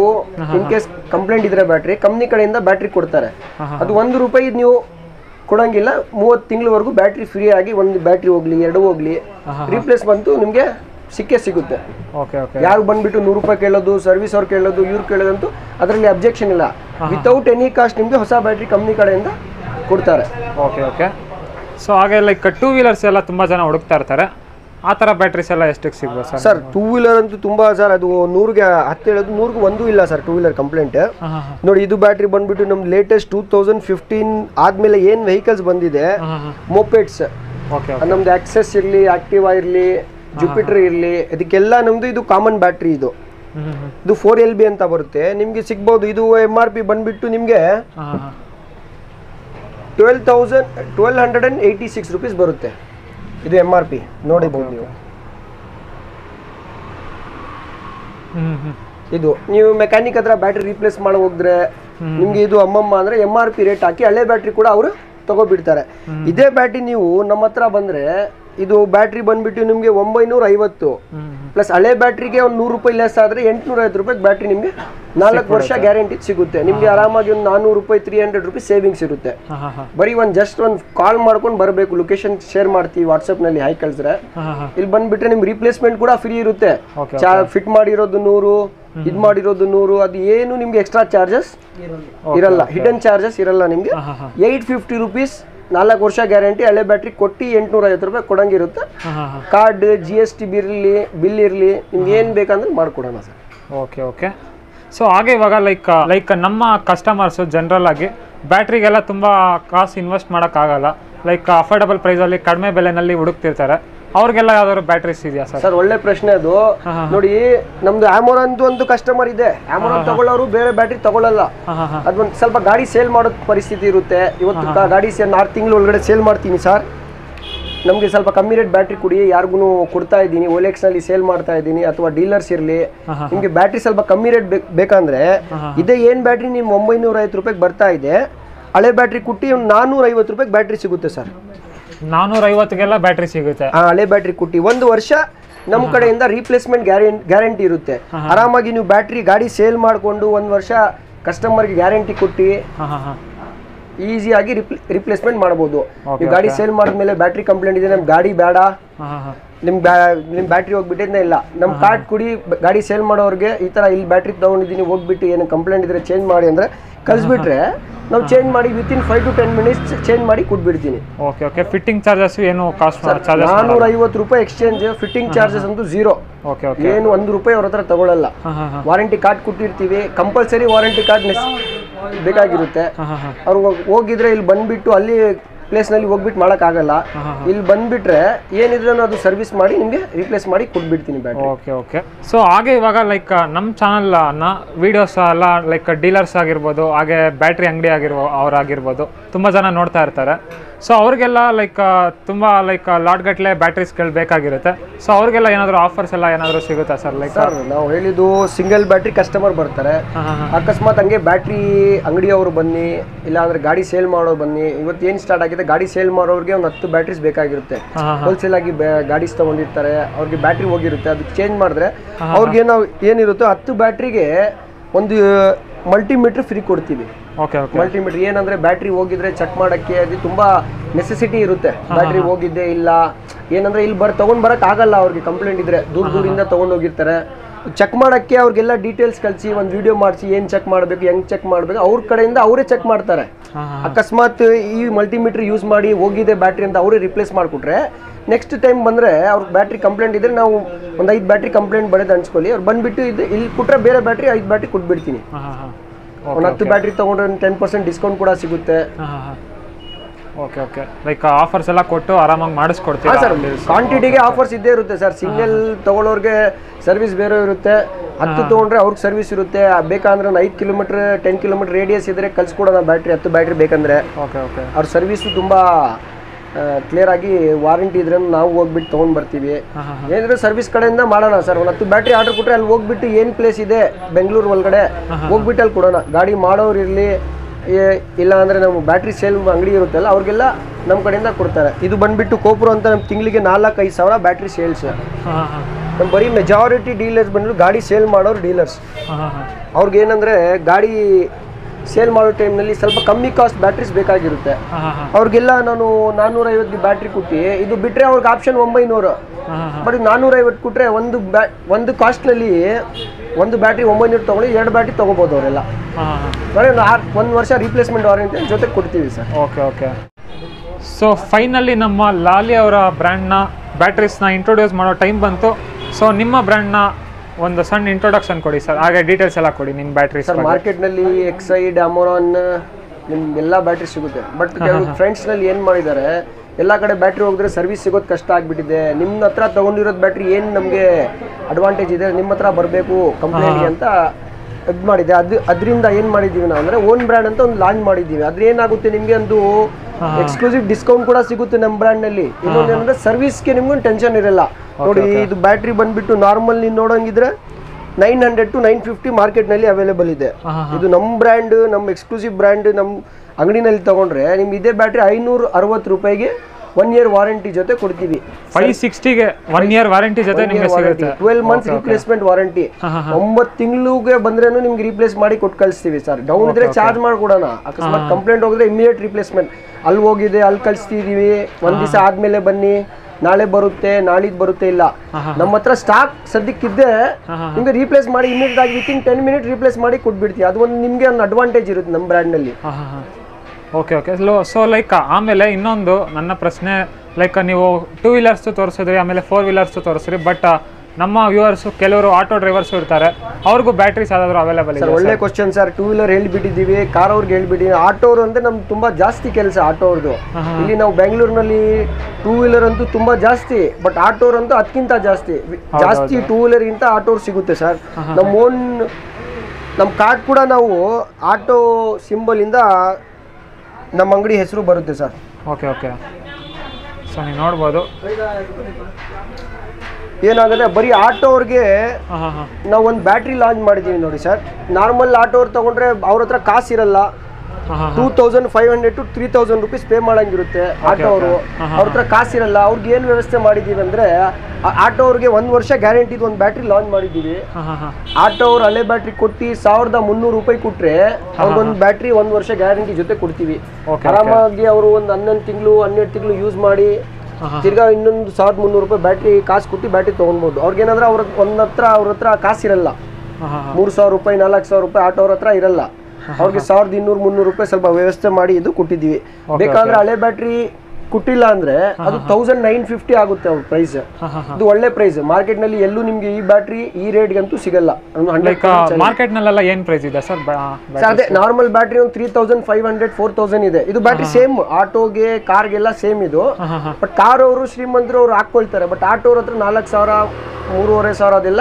ಇನ್ ಕೇಸ್ ಕಂಪ್ಲೇಂಟ್ ಇದ್ರೆ ಬ್ಯಾಟ್ರಿ ಕಂಪ್ನಿ ಕಡೆಯಿಂದ ಬ್ಯಾಟ್ರಿ ಕೊಡ್ತಾರೆ. ಅದು 1 ರೂಪಾಯಿ ನೀವು ಕೊಡಂಗಿಲ್ಲ. 30 ತಿಂಗಳವರೆಗೂ ಬ್ಯಾಟ್ರಿ ಫ್ರೀ ಆಗಿ, ಒಂದು ಬ್ಯಾಟ್ರಿ ಹೋಗ್ಲಿ 2 ಹೋಗ್ಲಿ ರೀಪ್ಲೇಸ್ ಬಂತು ನಿಮಗೆ ಸಿಕ್ಕೇ ಸಿಗುತ್ತೆ. ಯಾರು ಬಂದ್ಬಿಟ್ಟು 100 ರೂಪಾಯಿ ಕೇಳೋದು, ಸರ್ವಿಸ್ ಅವ್ರು ಕೇಳೋದು, ಇವ್ರು ಕೇಳೋದಂತೂ ಅದರಲ್ಲಿ ಅಬ್ಜೆಕ್ಷನ್ ಇಲ್ಲ. ವಿತೌಟ್ ಎನಿ ಕಾಸ್ಟ್ ನಿಮಗೆ ಹೊಸ ಬ್ಯಾಟ್ರಿ ಕಂಪ್ನಿ ಕಡೆಯಿಂದ ಕೊಡ್ತಾರೆ. Okay okay. ಸೊ ಹಾಗೆ ಲೈಕ್ ಟೂ ವೀಲರ್ಸ್ ಎಲ್ಲ ತುಂಬ ಜನ ಹುಡುಕ್ತಾ ಇರ್ತಾರೆ, ಆ ಥರ ಬ್ಯಾಟ್ರೀಸ್ ಎಲ್ಲ ಎಷ್ಟಕ್ಕೆ ಸಿಗ್ಬೋದು ಸರ್? ಸರ್ ಟೂ ವೀಲರ್ ಅಂತೂ ತುಂಬ ಸರ್, ಅದು 100ಗೆ 10 ಹೇಳೋದು 100ಗೆ 1 ಇಲ್ಲ ಸರ್ ಟೂ ವೀಲರ್ ಕಂಪ್ಲೇಂಟ್. ನೋಡಿ ಇದು ಬ್ಯಾಟ್ರಿ ಬಂದ್ಬಿಟ್ಟು ನಮ್ದು ಲೇಟೆಸ್ಟ್ 2015 ಆದಮೇಲೆ ಏನು ವೆಹಿಕಲ್ಸ್ ಬಂದಿದೆ ಮೊಪೆಟ್ಸ್, ನಮ್ದು ಆಕ್ಸೆಸ್ ಇರಲಿ, ಆಕ್ಟಿವಾ ಇರಲಿ, ಜುಪಿಟರ್ ಇರಲಿ, ಇದಕ್ಕೆಲ್ಲ ನಮ್ದು ಇದು ಕಾಮನ್ ಬ್ಯಾಟ್ರಿ. ಇದು 4 LB ಅಂತ ಬರುತ್ತೆ, ನಿಮಗೆ ಸಿಗ್ಬೋದು. ಇದು MRP ಬಂದ್ಬಿಟ್ಟು ನಿಮಗೆ 12,286 rupees ಬರುತ್ತೆ. ಇದು MRP ನೋಡಿಬಹುದು ನೀವು. ಇದು ನೀವು ಮೆಕ್ಯಾನಿಕ್ ಹತ್ರ ಬ್ಯಾಟ್ರಿ ರೀಪ್ಲೇಸ್ ಮಾಡಿ ಹೋಗಿದ್ರೆ ನಿಮ್ಗೆ ಇದು ಅಮ್ಮಮ್ಮ ಅಂದ್ರೆ MRP ರೇಟ್ ಹಾಕಿ ಹಳೆ ಬ್ಯಾಟ್ರಿ ಕೂಡ ಅವರು ತಗೋಬಿಡ್ತಾರೆ. ಇದೇ ಬ್ಯಾಟ್ರಿ ನೀವು ನಮ್ಮ ಹತ್ರ ಬಂದ್ರೆ ಇದು ಬ್ಯಾಟ್ರಿ ಬಂದ್ಬಿಟ್ಟು ನಿಮ್ಗೆ 950 ಪ್ಲಸ್ ಹಳೆ ಬ್ಯಾಟ್ರಿಗೆ ಒಂದು 100 ರೂಪಾಯಿ ಲೆಸ್ ಆದ್ರೆ 850 ರೂಪಾಯಿ ಬ್ಯಾಟ್ರಿ ನಿಮ್ಗೆ 4 ವರ್ಷ ಗ್ಯಾರಂಟಿ ಸಿಗುತ್ತೆ. ನಿಮ್ಗೆ ಆರಾಮಾಗಿ ಒಂದು 400 ರೂಪಾಯಿ 300 ರೂಪಾಯಿ ಸೇವಿಂಗ್ಸ್ ಇರುತ್ತೆ. ಬರೀ ಜಸ್ಟ್ ಒಂದು ಕಾಲ್ ಮಾಡ್ಕೊಂಡು ಬರಬೇಕು. ಲೊಕೇಶನ್ ಶೇರ್ ಮಾಡ್ತೀವಿ ವಾಟ್ಸ್ಆಪ್ ನಲ್ಲಿ, ಹಾಯ್ ಕಳ್ಸ್ರೆ ಇಲ್ಲಿ ಬಂದ್ಬಿಟ್ರೆ ನಿಮ್ಗೆ ರೀಪ್ಲೇಸ್ಮೆಂಟ್ ಕೂಡ ಫ್ರೀ ಇರುತ್ತೆ. ಫಿಟ್ ಮಾಡಿರೋದು 100, ಇದು ಮಾಡಿರೋದು 100, ಅದು ಏನು ನಿಮ್ಗೆ ಎಕ್ಸ್ಟ್ರಾ ಚಾರ್ಜಸ್ ಇರಲ್ಲ, ಹಿಡನ್ ಚಾರ್ಜಸ್ ಇರಲ್ಲ. ನಿಮ್ಗೆ 850 rupees 4 ವರ್ಷ ಗ್ಯಾರಂಟಿ, ಹಳೆ ಬ್ಯಾಟ್ರಿ ಕೊಟ್ಟು 850 ರೂಪಾಯಿ ಕೊಡಂಗಿರುತ್ತೆ. ಕಾರ್ಡ್ GST ಇರಲಿ, ಬಿಲ್ ಇರಲಿ, ನಿಮ್ಗೆ ಏನು ಬೇಕಂದ್ರೆ ಮಾಡ್ಕೊಡೋಣ ಸರ್. Okay okay. ಸೊ ಹಾಗೆ ಇವಾಗ ಲೈಕ್ ನಮ್ಮ ಕಸ್ಟಮರ್ಸು ಜನರಲ್ ಆಗಿ ಬ್ಯಾಟ್ರಿಗೆಲ್ಲ ತುಂಬ ಕಾಸು ಇನ್ವೆಸ್ಟ್ ಮಾಡೋಕ್ಕಾಗಲ್ಲ, ಲೈಕ್ ಅಫೋರ್ಡಬಲ್ ಪ್ರೈಸಲ್ಲಿ ಕಡಿಮೆ ಬೆಲೆನಲ್ಲಿ ಹುಡುಕ್ತಿರ್ತಾರೆ, ಅವ್ರಿಗೆಲ್ಲ ಯಾವ್ದಾದ್ರು ಬ್ಯಾಟ್ರೀಸ್ ಇದೆಯಾ ಸರ್? ಸರ್ ಒಳ್ಳೆ ಪ್ರಶ್ನೆ ಅದು. ನೋಡಿ ನಮ್ದು ಆಮೋರಾನ್ದು ಒಂದು ಕಸ್ಟಮರ್ ಇದೆ, ಆಮೋರಾನ್ ತಗೊಳ್ಳೋರು ಬೇರೆ ಬ್ಯಾಟ್ರಿ ತಗೊಳ್ಳಲ್ಲ. ಅದೊಂದು ಸ್ವಲ್ಪ ಗಾಡಿ ಸೇಲ್ ಮಾಡೋದ್ ಪರಿಸ್ಥಿತಿ ಇರುತ್ತೆ. ಇವತ್ತು ಗಾಡಿ ಸೇಲ್ 6 ತಿಂಗಳು ಒಳಗಡೆ ಸೇಲ್ ಮಾಡ್ತೀನಿ ಸರ್, ನಮಗೆ ಸ್ವಲ್ಪ ಕಮ್ಮಿ ರೇಟ್ ಬ್ಯಾಟ್ರಿ ಕೊಡಿ, ಯಾರಿಗೂ ಕೊಡ್ತಾ ಇದ್ದೀನಿ, ಓಲೆಕ್ಸ್ ನಲ್ಲಿ ಸೇಲ್ ಮಾಡ್ತಾ ಇದ್ದೀನಿ ಅಥವಾ ಡೀಲರ್ಸ್ ಇರಲಿ, ನಿಮಗೆ ಬ್ಯಾಟ್ರಿ ಸ್ವಲ್ಪ ಕಮ್ಮಿ ರೇಟ್ ಬೇಕಂದ್ರೆ ಇದೇ ಏನು ಬ್ಯಾಟ್ರಿ ನಿಮ್ಗೆ 950 ರೂಪಾಯಿಗೆ ಬರ್ತಾ ಇದೆ, ಹಳೆ ಬ್ಯಾಟ್ರಿ ಕೊಟ್ಟು 450 ರೂಪಾಯಿಗೆ ಬ್ಯಾಟ್ರಿ ಸಿಗುತ್ತೆ ಸರ್. 450ಗೆಲ್ಲ ಬ್ಯಾಟ್ರಿ ಸಿಗುತ್ತೆ ಹಳೆ ಬ್ಯಾಟ್ರಿ ಕೊಟ್ಟು. 1 ವರ್ಷ ನಮ್ಮ ಕಡೆಯಿಂದ ರೀಪ್ಲೇಸ್ಮೆಂಟ್ ಗ್ಯಾರಂಟಿ ಇರುತ್ತೆ. ಆರಾಮಾಗಿ ನೀವು ಬ್ಯಾಟ್ರಿ ಗಾಡಿ ಸೇಲ್ ಮಾಡಿಕೊಂಡು 1 ವರ್ಷ ಕಸ್ಟಮರ್ಗೆ ಗ್ಯಾರಂಟಿ ಕೊಟ್ಟು ಈಸಿಯಾಗಿ ರಿಪ್ಲೇಸ್ಮೆಂಟ್ ಮಾಡಬಹುದು. ನೀವು ಗಾಡಿ ಸೇಲ್ ಮಾಡಿದ್ಮೇಲೆ ಬ್ಯಾಟ್ರಿ ಕಂಪ್ಲೇಂಟ್ ಇದೆ, ನಮ್ಗೆ ಗಾಡಿ ಬೇಡ ನಿಮ್ಮ ಬ್ಯಾಟ್ರಿ ಹೋಗ್ಬಿಟ್ಟಿದ್ನ ಇಲ್ಲ ನಮ್ಮ ಕಾರ್ಡ್ ಕುಡಿ ಗಾಡಿ ಸೇಲ್ ಮಾಡೋವರಿಗೆ ಈ ತರ ಇಲ್ಲಿ ಬ್ಯಾಟ್ರಿ ತಗೊಂಡಿದ್ದೀನಿ ಹೋಗ್ಬಿಟ್ಟು ಏನು ಕಂಪ್ಲೇಂಟ್ ಇದ್ರೆ ಚೇಂಜ್ ಮಾಡಿ ಅಂದ್ರೆ ಕಳಿಸ್ಬಿಟ್ರೆ ನಾವು ಚೇಂಜ್ ಮಾಡಿ within 5 to 10 minutes change ಮಾಡಿ ಕೊಡ್ಬಿಡ್ತೀನಿ. ಓಕೆ ಓಕೆ ಫಿಟ್ಟಿಂಗ್ ಚಾರ್ಜಸ್ ಏನು ಕಾಸ್ಟ್ ಚಾರ್ಜಸ್ 450 ರೂಪಾಯಿ ಎಕ್ಸ್ಚೇಂಜ್ ಫಿಟ್ಟಿಂಗ್ ಚಾರ್ಜಸ್ ಅಂತೂ ಝೀರೋ. ಓಕೆ ಓಕೆ ಏನು 1 ರೂಪಾಯಿ ಅವರ ಹತ್ರ ತಗೊಳ್ಳಲ್ಲ. ವಾರಂಟಿ ಕಾರ್ಡ್ ಕೊಟ್ಟಿರ್ತೀವಿ ಕಂಪಲ್ಸರಿ ವಾರಂಟಿ ಕಾರ್ಡ್ ಬೇಕಾಗಿರುತ್ತೆ. ಅವರು ಹೋಗಿದ್ರೆ ಇಲ್ಲಿ ಬಂದ್ಬಿಟ್ಟು ಅಲ್ಲಿ प्लेस नल्ली ಹೋಗಬಿಟ್ ಮಾಡಕ ಆಗಲ್ಲ. ಇಲ್ಲಿ ಬಂದ್ಬಿಟ್ರೆ ಏನಿದ್ರನ ಅದು ಸರ್ವಿಸ್ ಮಾಡಿ ನಿಮಗೆ ರಿಪ್ಲೇಸ್ ಮಾಡಿ ಕೊಡ್ಬಿಡ್ತೀನಿ ಬ್ಯಾಟರಿ. ಓಕೆ ಓಕೆ ಸೋ ಹಾಗೆ ಇವಾಗ ಲೈಕ್ ನಮ್ಮ ಚಾನೆಲ್ ಅನ್ನು ವಿಡಿಯೋಸ್ ಅಲ್ಲ ಲೈಕ್ ಡೀಲರ್ಸ್ ಆಗಿರಬಹುದು ಹಾಗೆ ಬ್ಯಾಟರಿ ಅಂಗಡಿ ಅವರಾಗಿರಬಹುದು ತುಂಬಾ ಜನ ನೋಡ್ತಾ ಇರ್ತಾರೆ. ಸೋ ಅವರಿಗೆಲ್ಲ ಲೈಕ್ ತುಂಬಾ ಲೈಕ್ ಲಾಟ್ ಗಟ್ಟಲೆ ಬ್ಯಾಟರೀಸ್ ಬೇಕಾಗಿರುತ್ತೆ. ಸೋ ಅವರಿಗೆಲ್ಲ ಏನಾದರೂ ಆಫರ್ಸ್ ಎಲ್ಲ ಏನಾದರೂ ಸಿಗುತ್ತಾ ಸರ್? ಲೈಕ್ ಸರ್ ನಾವು ಹೇಳಿದ್ದು ಸಿಂಗಲ್ ಬ್ಯಾಟರಿ ಕಸ್ಟಮರ್ ಬರ್ತಾರೆ. ಅಕಸ್ಮಾತ್ ಹಂಗೆ ಬ್ಯಾಟರಿ ಅಂಗಡಿ ಅವರು ಬನ್ನಿ ಇಲ್ಲ ಅಂದ್ರೆ ಗಾಡಿ ಸೇಲ್ ಮಾಡೋ ಬನ್ನಿ. ಇವತ್ತು ಏನು ಸ್ಟಾರ್ಟ್ ಆಗಿದೆ ಗಾಡಿ ಸೇಲ್ ಮಾಡೋರಿಗೆ ಒಂದು 10 ಬ್ಯಾಟರೀಸ್ ಬೇಕಾಗಿರುತ್ತೆ. ಹೋಲ್ಸೇಲ್ ಆಗಿ ಗಾಡೀಸ್ ತಗೊಂಡಿರ್ತಾರೆ ಅವ್ರಿಗೆ ಬ್ಯಾಟ್ರಿ ಹೋಗಿರುತ್ತೆ ಅದಕ್ಕೆ ಚೇಂಜ್ ಮಾಡಿದ್ರೆ ಅವ್ರಿಗೆ ಏನಿರುತ್ತೋ 10 ಬ್ಯಾಟ್ರಿಗೆ ಒಂದು ಮಲ್ಟಿಮೀಟರ್ ಫ್ರೀ ಕೊಡ್ತೀವಿ. ಓಕೆ ಓಕೆ ಮಲ್ಟಿಮೀಟರ್ ಏನಂದ್ರೆ ಬ್ಯಾಟ್ರಿ ಹೋಗಿದ್ರೆ ಚೆಕ್ ಮಾಡೋಕ್ಕೆ ಅದು ತುಂಬಾ ನೆಸೆಸಿಟಿ ಇರುತ್ತೆ. ಬ್ಯಾಟ್ರಿ ಹೋಗಿದ್ದೆ ಇಲ್ಲ ಏನಂದ್ರೆ ಇಲ್ಲಿ ತಗೊಂಡ್ ಬರಕ್ ಆಗಲ್ಲ ಅವ್ರಿಗೆ ಕಂಪ್ಲೇಂಟ್ ಇದ್ರೆ ದೂರದಿಂದ ತಗೊಂಡ್ ಹೋಗಿರ್ತಾರೆ. ಚೆಕ್ ಮಾಡೋಕ್ಕೆ ಅವ್ರಿಗೆಲ್ಲ ಡೀಟೇಲ್ಸ್ ಕಳಿಸಿ ಒಂದು ವಿಡಿಯೋ ಮಾಡಿಸಿ ಏನು ಚೆಕ್ ಮಾಡಬೇಕು ಹೆಂಗೆ ಚೆಕ್ ಮಾಡಬೇಕು ಅವ್ರ ಕಡೆಯಿಂದ ಅವರೇ ಚೆಕ್ ಮಾಡ್ತಾರೆ. ಅಕಸ್ಮಾತ್ ಈ ಮಲ್ಟಿಮೀಟರ್ ಯೂಸ್ ಮಾಡಿ ಹೋಗಿದೆ ಬ್ಯಾಟ್ರಿ ಅಂತ ಅವರೇ ರಿಪ್ಲೇಸ್ ಮಾಡಿಕೊಟ್ರೆ ನೆಕ್ಸ್ಟ್ ಟೈಮ್ ಬಂದರೆ ಅವ್ರಿಗೆ ಬ್ಯಾಟ್ರಿ ಕಂಪ್ಲೇಂಟ್ ಇದ್ದರೆ ನಾವು ಒಂದು 5 ಬ್ಯಾಟ್ರಿ ಕಂಪ್ಲೇಂಟ್ ಬರೆದು ಅನ್ಸ್ಕೊಳ್ಳಿ ಅವ್ರು ಬಂದುಬಿಟ್ಟು ಇದು ಇಲ್ಲಿ ಕೊಟ್ಟರೆ ಬೇರೆ ಬ್ಯಾಟ್ರಿ 5 ಬ್ಯಾಟ್ರಿ ಕೊಟ್ಬಿಡ್ತೀನಿ. ಒಂದು 10 ಬ್ಯಾಟ್ರಿ ತೊಗೊಂಡ್ರೆ 10% ಡಿಸ್ಕೌಂಟ್ ಕೂಡ ಸಿಗುತ್ತೆ. ಓಕೆ ಓಕೆ ಲೈಕ್ ಆಫರ್ಸ್ ಎಲ್ಲ ಕೊಟ್ಟು ಆರಾಮಾಗಿ ಮಾಡಿಸ್ಕೊಡ್ತೀರಾ ಸರ್? ಕ್ವಾಂಟಿಟಿಗೆ ಆಫರ್ಸ್ ಇದ್ದೇ ಇರುತ್ತೆ ಸರ್. ಸಿಂಗಲ್ ತಗೊಳ್ಳೋರಿಗೆ ಸರ್ವಿಸ್ ಬೇರೆ ಇರುತ್ತೆ. 10 ತೊಗೊಂಡ್ರೆ ಅವ್ರಿಗೆ ಸರ್ವಿಸ್ ಇರುತ್ತೆ. ಬೇಕಂದ್ರೆ 5 ಕಿಲೋಮೀಟರ್ 10 ಕಿಲೋಮೀಟರ್ ರೇಡಿಯಸ್ ಇದ್ರೆ ಕಳ್ಸಿಕೊಡೋಣ ಬ್ಯಾಟ್ರಿ 10 ಬ್ಯಾಟ್ರಿ ಬೇಕಂದ್ರೆ. ಓಕೆ ಓಕೆ ಅವ್ರ ಸರ್ವಿಸು ತುಂಬಾ ಕ್ಲಿಯರ್ ಆಗಿ ವಾರಂಟಿ ಇದ್ರೆ ನಾವು ಹೋಗ್ಬಿಟ್ಟು ತೊಗೊಂಡು ಬರ್ತೀವಿ. ಏನಿದ್ರೆ ಸರ್ವಿಸ್ ಕಡೆಯಿಂದ ಮಾಡೋಣ ಸರ್. ಒಂದು 10 ಬ್ಯಾಟ್ರಿ ಆರ್ಡರ್ ಕೊಟ್ಟರೆ ಅಲ್ಲಿ ಹೋಗ್ಬಿಟ್ಟು ಏನು ಪ್ಲೇಸ್ ಇದೆ ಬೆಂಗಳೂರು ಒಳಗಡೆ ಹೋಗ್ಬಿಟ್ಟು ಅಲ್ಲಿ ಕೊಡೋಣ. ಗಾಡಿ ಮಾಡೋರು ಇರಲಿ ಇಲ್ಲ ಅಂದರೆ ನಮ್ಮ ಬ್ಯಾಟ್ರಿ ಸೇಲ್ ಅಂಗಡಿ ಇರುತ್ತಲ್ಲ ಅವ್ರಿಗೆಲ್ಲ ನಮ್ಮ ಕಡೆಯಿಂದ ಕೊಡ್ತಾರೆ. ಇದು ಬಂದುಬಿಟ್ಟು ಕೋಪುರ ಅಂತ ನಮ್ಮ ತಿಂಗಳಿಗೆ 4-5 ಸಾವಿರ ಬ್ಯಾಟ್ರಿ ಸೇಲ್ಸ್. ನಮ್ಮ ಬರೀ ಮೆಜಾರಿಟಿ ಡೀಲರ್ಸ್ ಬಂದ್ಬಿಟ್ಟು ಗಾಡಿ ಸೇಲ್ ಮಾಡೋರು ಡೀಲರ್ಸ್. ಅವ್ರಿಗೇನೆಂದರೆ ಗಾಡಿ ಸೇಲ್ ಮಾಡೋ ಟೈಮ್ನಲ್ಲಿ ಸ್ವಲ್ಪ ಕಮ್ಮಿ ಕಾಸ್ಟ್ ಬ್ಯಾಟ್ರೀಸ್ ಬೇಕಾಗಿರುತ್ತೆ. ಅವ್ರಿಗೆಲ್ಲ ನಾನು 450 ಬ್ಯಾಟ್ರಿ ಕೊಟ್ಟು ಇದು ಬಿಟ್ಟರೆ ಅವ್ರಿಗೆ ಆಪ್ಷನ್ 900. ಬರೀ 450 ಕೊಟ್ಟರೆ ಒಂದು ಕಾಸ್ಟ್ನಲ್ಲಿ ಒಂದು ಬ್ಯಾಟ್ರಿ 900 ತೊಗೊಳ್ಳಿ 2 ಬ್ಯಾಟ್ರಿ ತೊಗೋಬೋದು ಅವರೆಲ್ಲ. ಬರೀ 1 ವರ್ಷ ರಿಪ್ಲೇಸ್ಮೆಂಟ್ ವಾರಂಟಿ ಜೊತೆಗೆ ಕೊಡ್ತೀವಿ sir. Okay okay so finally ನಮ್ಮ ಲಾಲಿ ಅವರ ಬ್ರ್ಯಾಂಡ್ನ ಬ್ಯಾಟ್ರೀಸ್ನ ಇಂಟ್ರೊಡ್ಯೂಸ್ ಮಾಡೋ ಟೈಮ್ ಬಂತು. ಸೊ ನಿಮ್ಮ ಬ್ರ್ಯಾಂಡ್ನ ಒಂದು ಸಣ್ಣ ಇಂಟ್ರೊಡಕ್ಷನ್ ಕೊಡಿ ಸರ್ ಹಾಗೆ ಡೀಟೇಲ್ಸ್ ಎಲ್ಲ ಕೊಡಿ ನಿಮ್ಮ ಬ್ಯಾಟ್ರಿ ಸರ್. ಮಾರ್ಕೆಟ್ನಲ್ಲಿ ಎಕ್ಸೈ ಡಾಮೋರಾನ್ ನಿಮ್ಗೆಲ್ಲ ಬ್ಯಾಟ್ರಿ ಸಿಗುತ್ತೆ. ಬಟ್ ಕೆಲವು ಫ್ರೆಂಡ್ಸ್ನಲ್ಲಿ ಏನು ಮಾಡಿದ್ದಾರೆ ಎಲ್ಲ ಕಡೆ ಬ್ಯಾಟ್ರಿ ಹೋಗಿದ್ರೆ ಸರ್ವಿಸ್ ಸಿಗೋದು ಕಷ್ಟ ಆಗಿಬಿಟ್ಟಿದೆ. ನಿಮ್ಮ ಹತ್ರ ತೊಗೊಂಡಿರೋದು ಬ್ಯಾಟ್ರಿ ಏನು ನಮಗೆ ಅಡ್ವಾಂಟೇಜ್ ಇದೆ ನಿಮ್ಮ ಹತ್ರ ಬರಬೇಕು ಕಂಪ್ಲೇಂಟ್ಗೆ ಅಂತ ಇದು ಮಾಡಿದೆ. ಅದರಿಂದ ಏನು ಮಾಡಿದ್ದೀವಿ ನಾವು ಅಂದರೆ ಓನ್ ಬ್ರ್ಯಾಂಡ್ ಅಂತ ಒಂದು ಲಾಂಚ್ ಮಾಡಿದ್ದೀವಿ. ಅದ್ರ ಏನಾಗುತ್ತೆ ನಿಮಗೆ ಒಂದು ಎಕ್ಸ್ಕ್ಲೂಸಿವ್ ಡಿಸ್ಕೌಂಟ್ ಕೂಡ ಸಿಗುತ್ತೆ ನಮ್ಮ ಬ್ರ್ಯಾಂಡ್ನಲ್ಲಿ. ಇನ್ನೊಂದು ಏನಂದರೆ ಸರ್ವಿಸ್ಗೆ ನಿಮಗೊಂದು ಟೆನ್ಷನ್ ಇರಲ್ಲ. ನೋಡಿ ಇದು ಬ್ಯಾಟ್ರಿ ಬಂದುಬಿಟ್ಟು ನಾರ್ಮಲ್ ನೀವು ನೋಡೋಂಗಿದ್ರೆ 900 to 950 ಮಾರ್ಕೆಟ್ನಲ್ಲಿ ಅವೈಲೇಬಲ್ ಇದೆ. ಇದು ನಮ್ಮ ಬ್ರ್ಯಾಂಡ್ ನಮ್ಮ ಎಕ್ಸ್ಕ್ಲೂಸಿವ್ ಬ್ರ್ಯಾಂಡ್ ನಮ್ಮ ಅಂಗಡಿನಲ್ಲಿ ತೊಗೊಂಡ್ರೆ ನಿಮ್ಗೆ ಇದೇ ಬ್ಯಾಟ್ರಿ 560 ರೂಪಾಯಿಗೆ 1 year ವಾರಂಟಿ ಜೊತೆ ಕೊಡ್ತೀವಿ. 560ಗೆ 1 year ವಾರಂಟಿ ಜೊತೆ ನಿಮಗೆ ಸಿಗುತ್ತೆ. 12 ಮಂತ್ಸ್ ರಿಪ್ಲೇಸ್ಮೆಂಟ್ ವಾರಂಟಿ. 9 ತಿಂಗಳಿಗೆ ಬಂದ್ರೇನು ನಿಮಗೆ ರಿಪ್ಲೇಸ್ ಮಾಡಿ ಕೊಟ್ಟು ಕಳಿಸ್ತೀವಿ ಸರ್. ಡೌನ್ ಇದ್ರೆ ಚಾರ್ಜ್ ಮಾಡ್ಕೊಡೋಣ. ಅಕಸ್ಮಾತ್ ಕಂಪ್ಲೇಂಟ್ ಹೋಗಿದ್ರೆ ಇಮಿಡಿಯೇಟ್ ರಿಪ್ಲೇಸ್ಮೆಂಟ್. ಅಲ್ಲಿ ಹೋಗಿದೆ ಅಲ್ಲಿ ಕಳಿಸ್ತಿದ್ದೀವಿ. ಒಂದು ದಿವಸ ಆದಮೇಲೆ ಬನ್ನಿ ನಾಳೆ ಬರುತ್ತೆ ನಾಳಿದ್ದು ಬರುತ್ತೆ ಇಲ್ಲ. ನಮ್ಮ ಹತ್ರ ಸ್ಟಾಕ್ ಸದ್ಯಕ್ಕಿದ್ದೆ ನಿಮ್ಗೆ ರಿಪ್ಲೇಸ್ ಮಾಡಿ ಇಮಿಡಿಯೇಟ್ ಆಗಿ ವಿತಿನ್ 10 minutes ರಿಪ್ಲೇಸ್ ಮಾಡಿ ಕೊಟ್ಬಿಡ್ತೀವಿ. ಅದು ಒಂದು ನಿಮಗೆ ಒಂದು ಅಡ್ವಾಂಟೇಜ್ ಇರುತ್ತೆ ನಮ್ಮ ಬ್ರ್ಯಾಂಡ್ನಲ್ಲಿ. ಓಕೆ ಓಕೆ ಸೊ ಲೈಕ್ ಆಮೇಲೆ ಇನ್ನೊಂದು ನನ್ನ ಪ್ರಶ್ನೆ ಲೈಕ್ ನೀವು 2 wheelers ತೋರಿಸಿದ್ರಿ ಆಮೇಲೆ 4 wheelers ತೋರಿಸ್ರಿ. ಬಟ್ ನಮ್ಮ ವ್ಯೂವರ್ಸು ಕೆಲವರು ಆಟೋ ಡ್ರೈವರ್ಸು ಇರ್ತಾರೆ ಅವ್ರಿಗೂ ಬ್ಯಾಟ್ರೀಸ್ ಯಾವ್ದಾದ್ರು ಅವೈಲೇಬಲ್ ಇದೆ? ಒಳ್ಳೆ ಕ್ವಶನ್ ಸರ್. 2 wheeler ಹೇಳಿಬಿಟ್ಟಿದ್ದೀವಿ, ಕಾರ್ ಅವ್ರಿಗೆ ಹೇಳಿಬಿಟ್ಟಿದ್ದೀವಿ. ಆಟೋರು ಅಂದರೆ ನಮ್ಗೆ ತುಂಬ ಜಾಸ್ತಿ ಕೆಲಸ ಆಟೋರ್ದು. ಇಲ್ಲಿ ನಾವು ಬೆಂಗಳೂರಿನಲ್ಲಿ 2 wheeler ಅಂತೂ ತುಂಬ ಜಾಸ್ತಿ. ಬಟ್ ಆಟೋರ್ ಅಂತೂ ಅದಕ್ಕಿಂತ ಜಾಸ್ತಿ 2 wheelerಗಿಂತ ಆಟೋರ್ ಸಿಗುತ್ತೆ ಸರ್. ನಮ್ಮ ಓನ್ ನಮ್ಮ ಕಾರ್ಡ್ ಕೂಡ ನಾವು ಆಟೋ ಸಿಂಬಲಿಂದ ನಮ್ಮ ಅಂಗಡಿ ಹೆಸರು ಬರುತ್ತೆ ಸರ್. ಓಕೆ ಓಕೆ ಸೊ ನೀವು ನೋಡ್ಬೋದು ಏನಾಗುತ್ತೆ ಬರೀ ಆಟೋರ್ಗೆ ನಾವು ಒಂದು ಬ್ಯಾಟ್ರಿ ಲಾಂಚ್ ಮಾಡಿದ್ದೀವಿ ನೋಡಿ ಸರ್. ನಾರ್ಮಲ್ ಆಟೋರ್ ತೊಗೊಂಡ್ರೆ ಅವ್ರ ಹತ್ರ ಕಾಸು ಇರಲ್ಲ. 2500 to 3000 ರುಪೀಸ್ ಪೇ ಮಾಡೋಂಗಿರುತ್ತೆ ಆಟೋರು. ಅವ್ರ ಹತ್ರ ಕಾಸಿರಲ್ಲ. ಅವ್ರಿಗೆ ಏನು ವ್ಯವಸ್ಥೆ ಮಾಡಿದ್ದೀವಿ ಅಂದರೆ ಆಟೋರ್ಗೆ 1 ವರ್ಷ ಗ್ಯಾರಂಟಿದು ಒಂದು ಬ್ಯಾಟ್ರಿ ಲಾಂಚ್ ಮಾಡಿದ್ದೀವಿ. ಆಟೋರು ಹಳೆ ಬ್ಯಾಟ್ರಿ ಕೊಟ್ಟು 1300 ರೂಪಾಯಿ ಕೊಟ್ಟರೆ ಅವ್ರಿಗೊಂದು ಬ್ಯಾಟ್ರಿ 1 ವರ್ಷ ಗ್ಯಾರಂಟಿ ಜೊತೆ ಕೊಡ್ತೀವಿ. ಆರಾಮಾಗಿ ಅವರು ಒಂದು 11 ತಿಂಗಳು 12 ತಿಂಗಳು ಯೂಸ್ ಮಾಡಿ ತಿರ್ಗಾ ಇನ್ನೊಂದು 1300 ರೂಪಾಯಿ ಬ್ಯಾಟರಿ ಕಾಸು ಕೊಟ್ಟಿ ಬ್ಯಾಟರಿ ತಗೊಂಡಬಹುದು. ಅವ್ರಿಗೆ ಏನಂದ್ರೆ ಅವ್ರ ಹತ್ರ ಕಾಸು ಇರಲ್ಲ, 3000 ರೂಪಾಯಿ 4000 ರೂಪಾಯಿ ಆಟೋರ ಹತ್ರ ಇರಲ್ಲ. ಅವ್ರಿಗೆ 1200-300 ರೂಪಾಯಿ ಸ್ವಲ್ಪ ವ್ಯವಸ್ಥೆ ಮಾಡಿ ಇದು ಕೊಟ್ಟಿದ್ದೀವಿ. ಬೇಕಾದ್ರೆ ಹಳೆ ಬ್ಯಾಟರಿ ಕೊಟ್ಟಿಲ್ಲ ಅಂದ್ರೆ ಅದು 1950 ಆಗುತ್ತೆ ಅವ್ರ ಪ್ರೈಸ್. ಇದು ಒಳ್ಳೆ ಪ್ರೈಸ್, ಮಾರ್ಕೆಟ್ ನಲ್ಲಿ ಎಲ್ಲೂ ನಿಮಗೆ ಈ ಬ್ಯಾಟರಿ ಈ ರೇಟ್ ಗಂತೂ ಸಿಗಲ್ಲ. ಮಾರ್ಕೆಟ್ ನಲ್ಲೆಲ್ಲ ಏನು ಪ್ರೈಸ್ ಇದೆ ಸರ್? ಅದೇ ನಾರ್ಮಲ್ ಬ್ಯಾಟರಿ ಒಂದು 3500-4000 ಇದೆ. ಇದು ಬ್ಯಾಟರಿ ಸೇಮ್ ಆಟೋಗೆ ಕಾರ್ಗೆಲ್ಲ ಸೇಮ್ ಇದು. ಬಟ್ ಕಾರ್ ಅವರು ಶ್ರೀಮಂತರು ಅವ್ರು ಹಾಕೊಳ್ತಾರೆ, ಬಟ್ ಆಟೋರ ಹತ್ರ 4000-3500 ಅದೆಲ್ಲ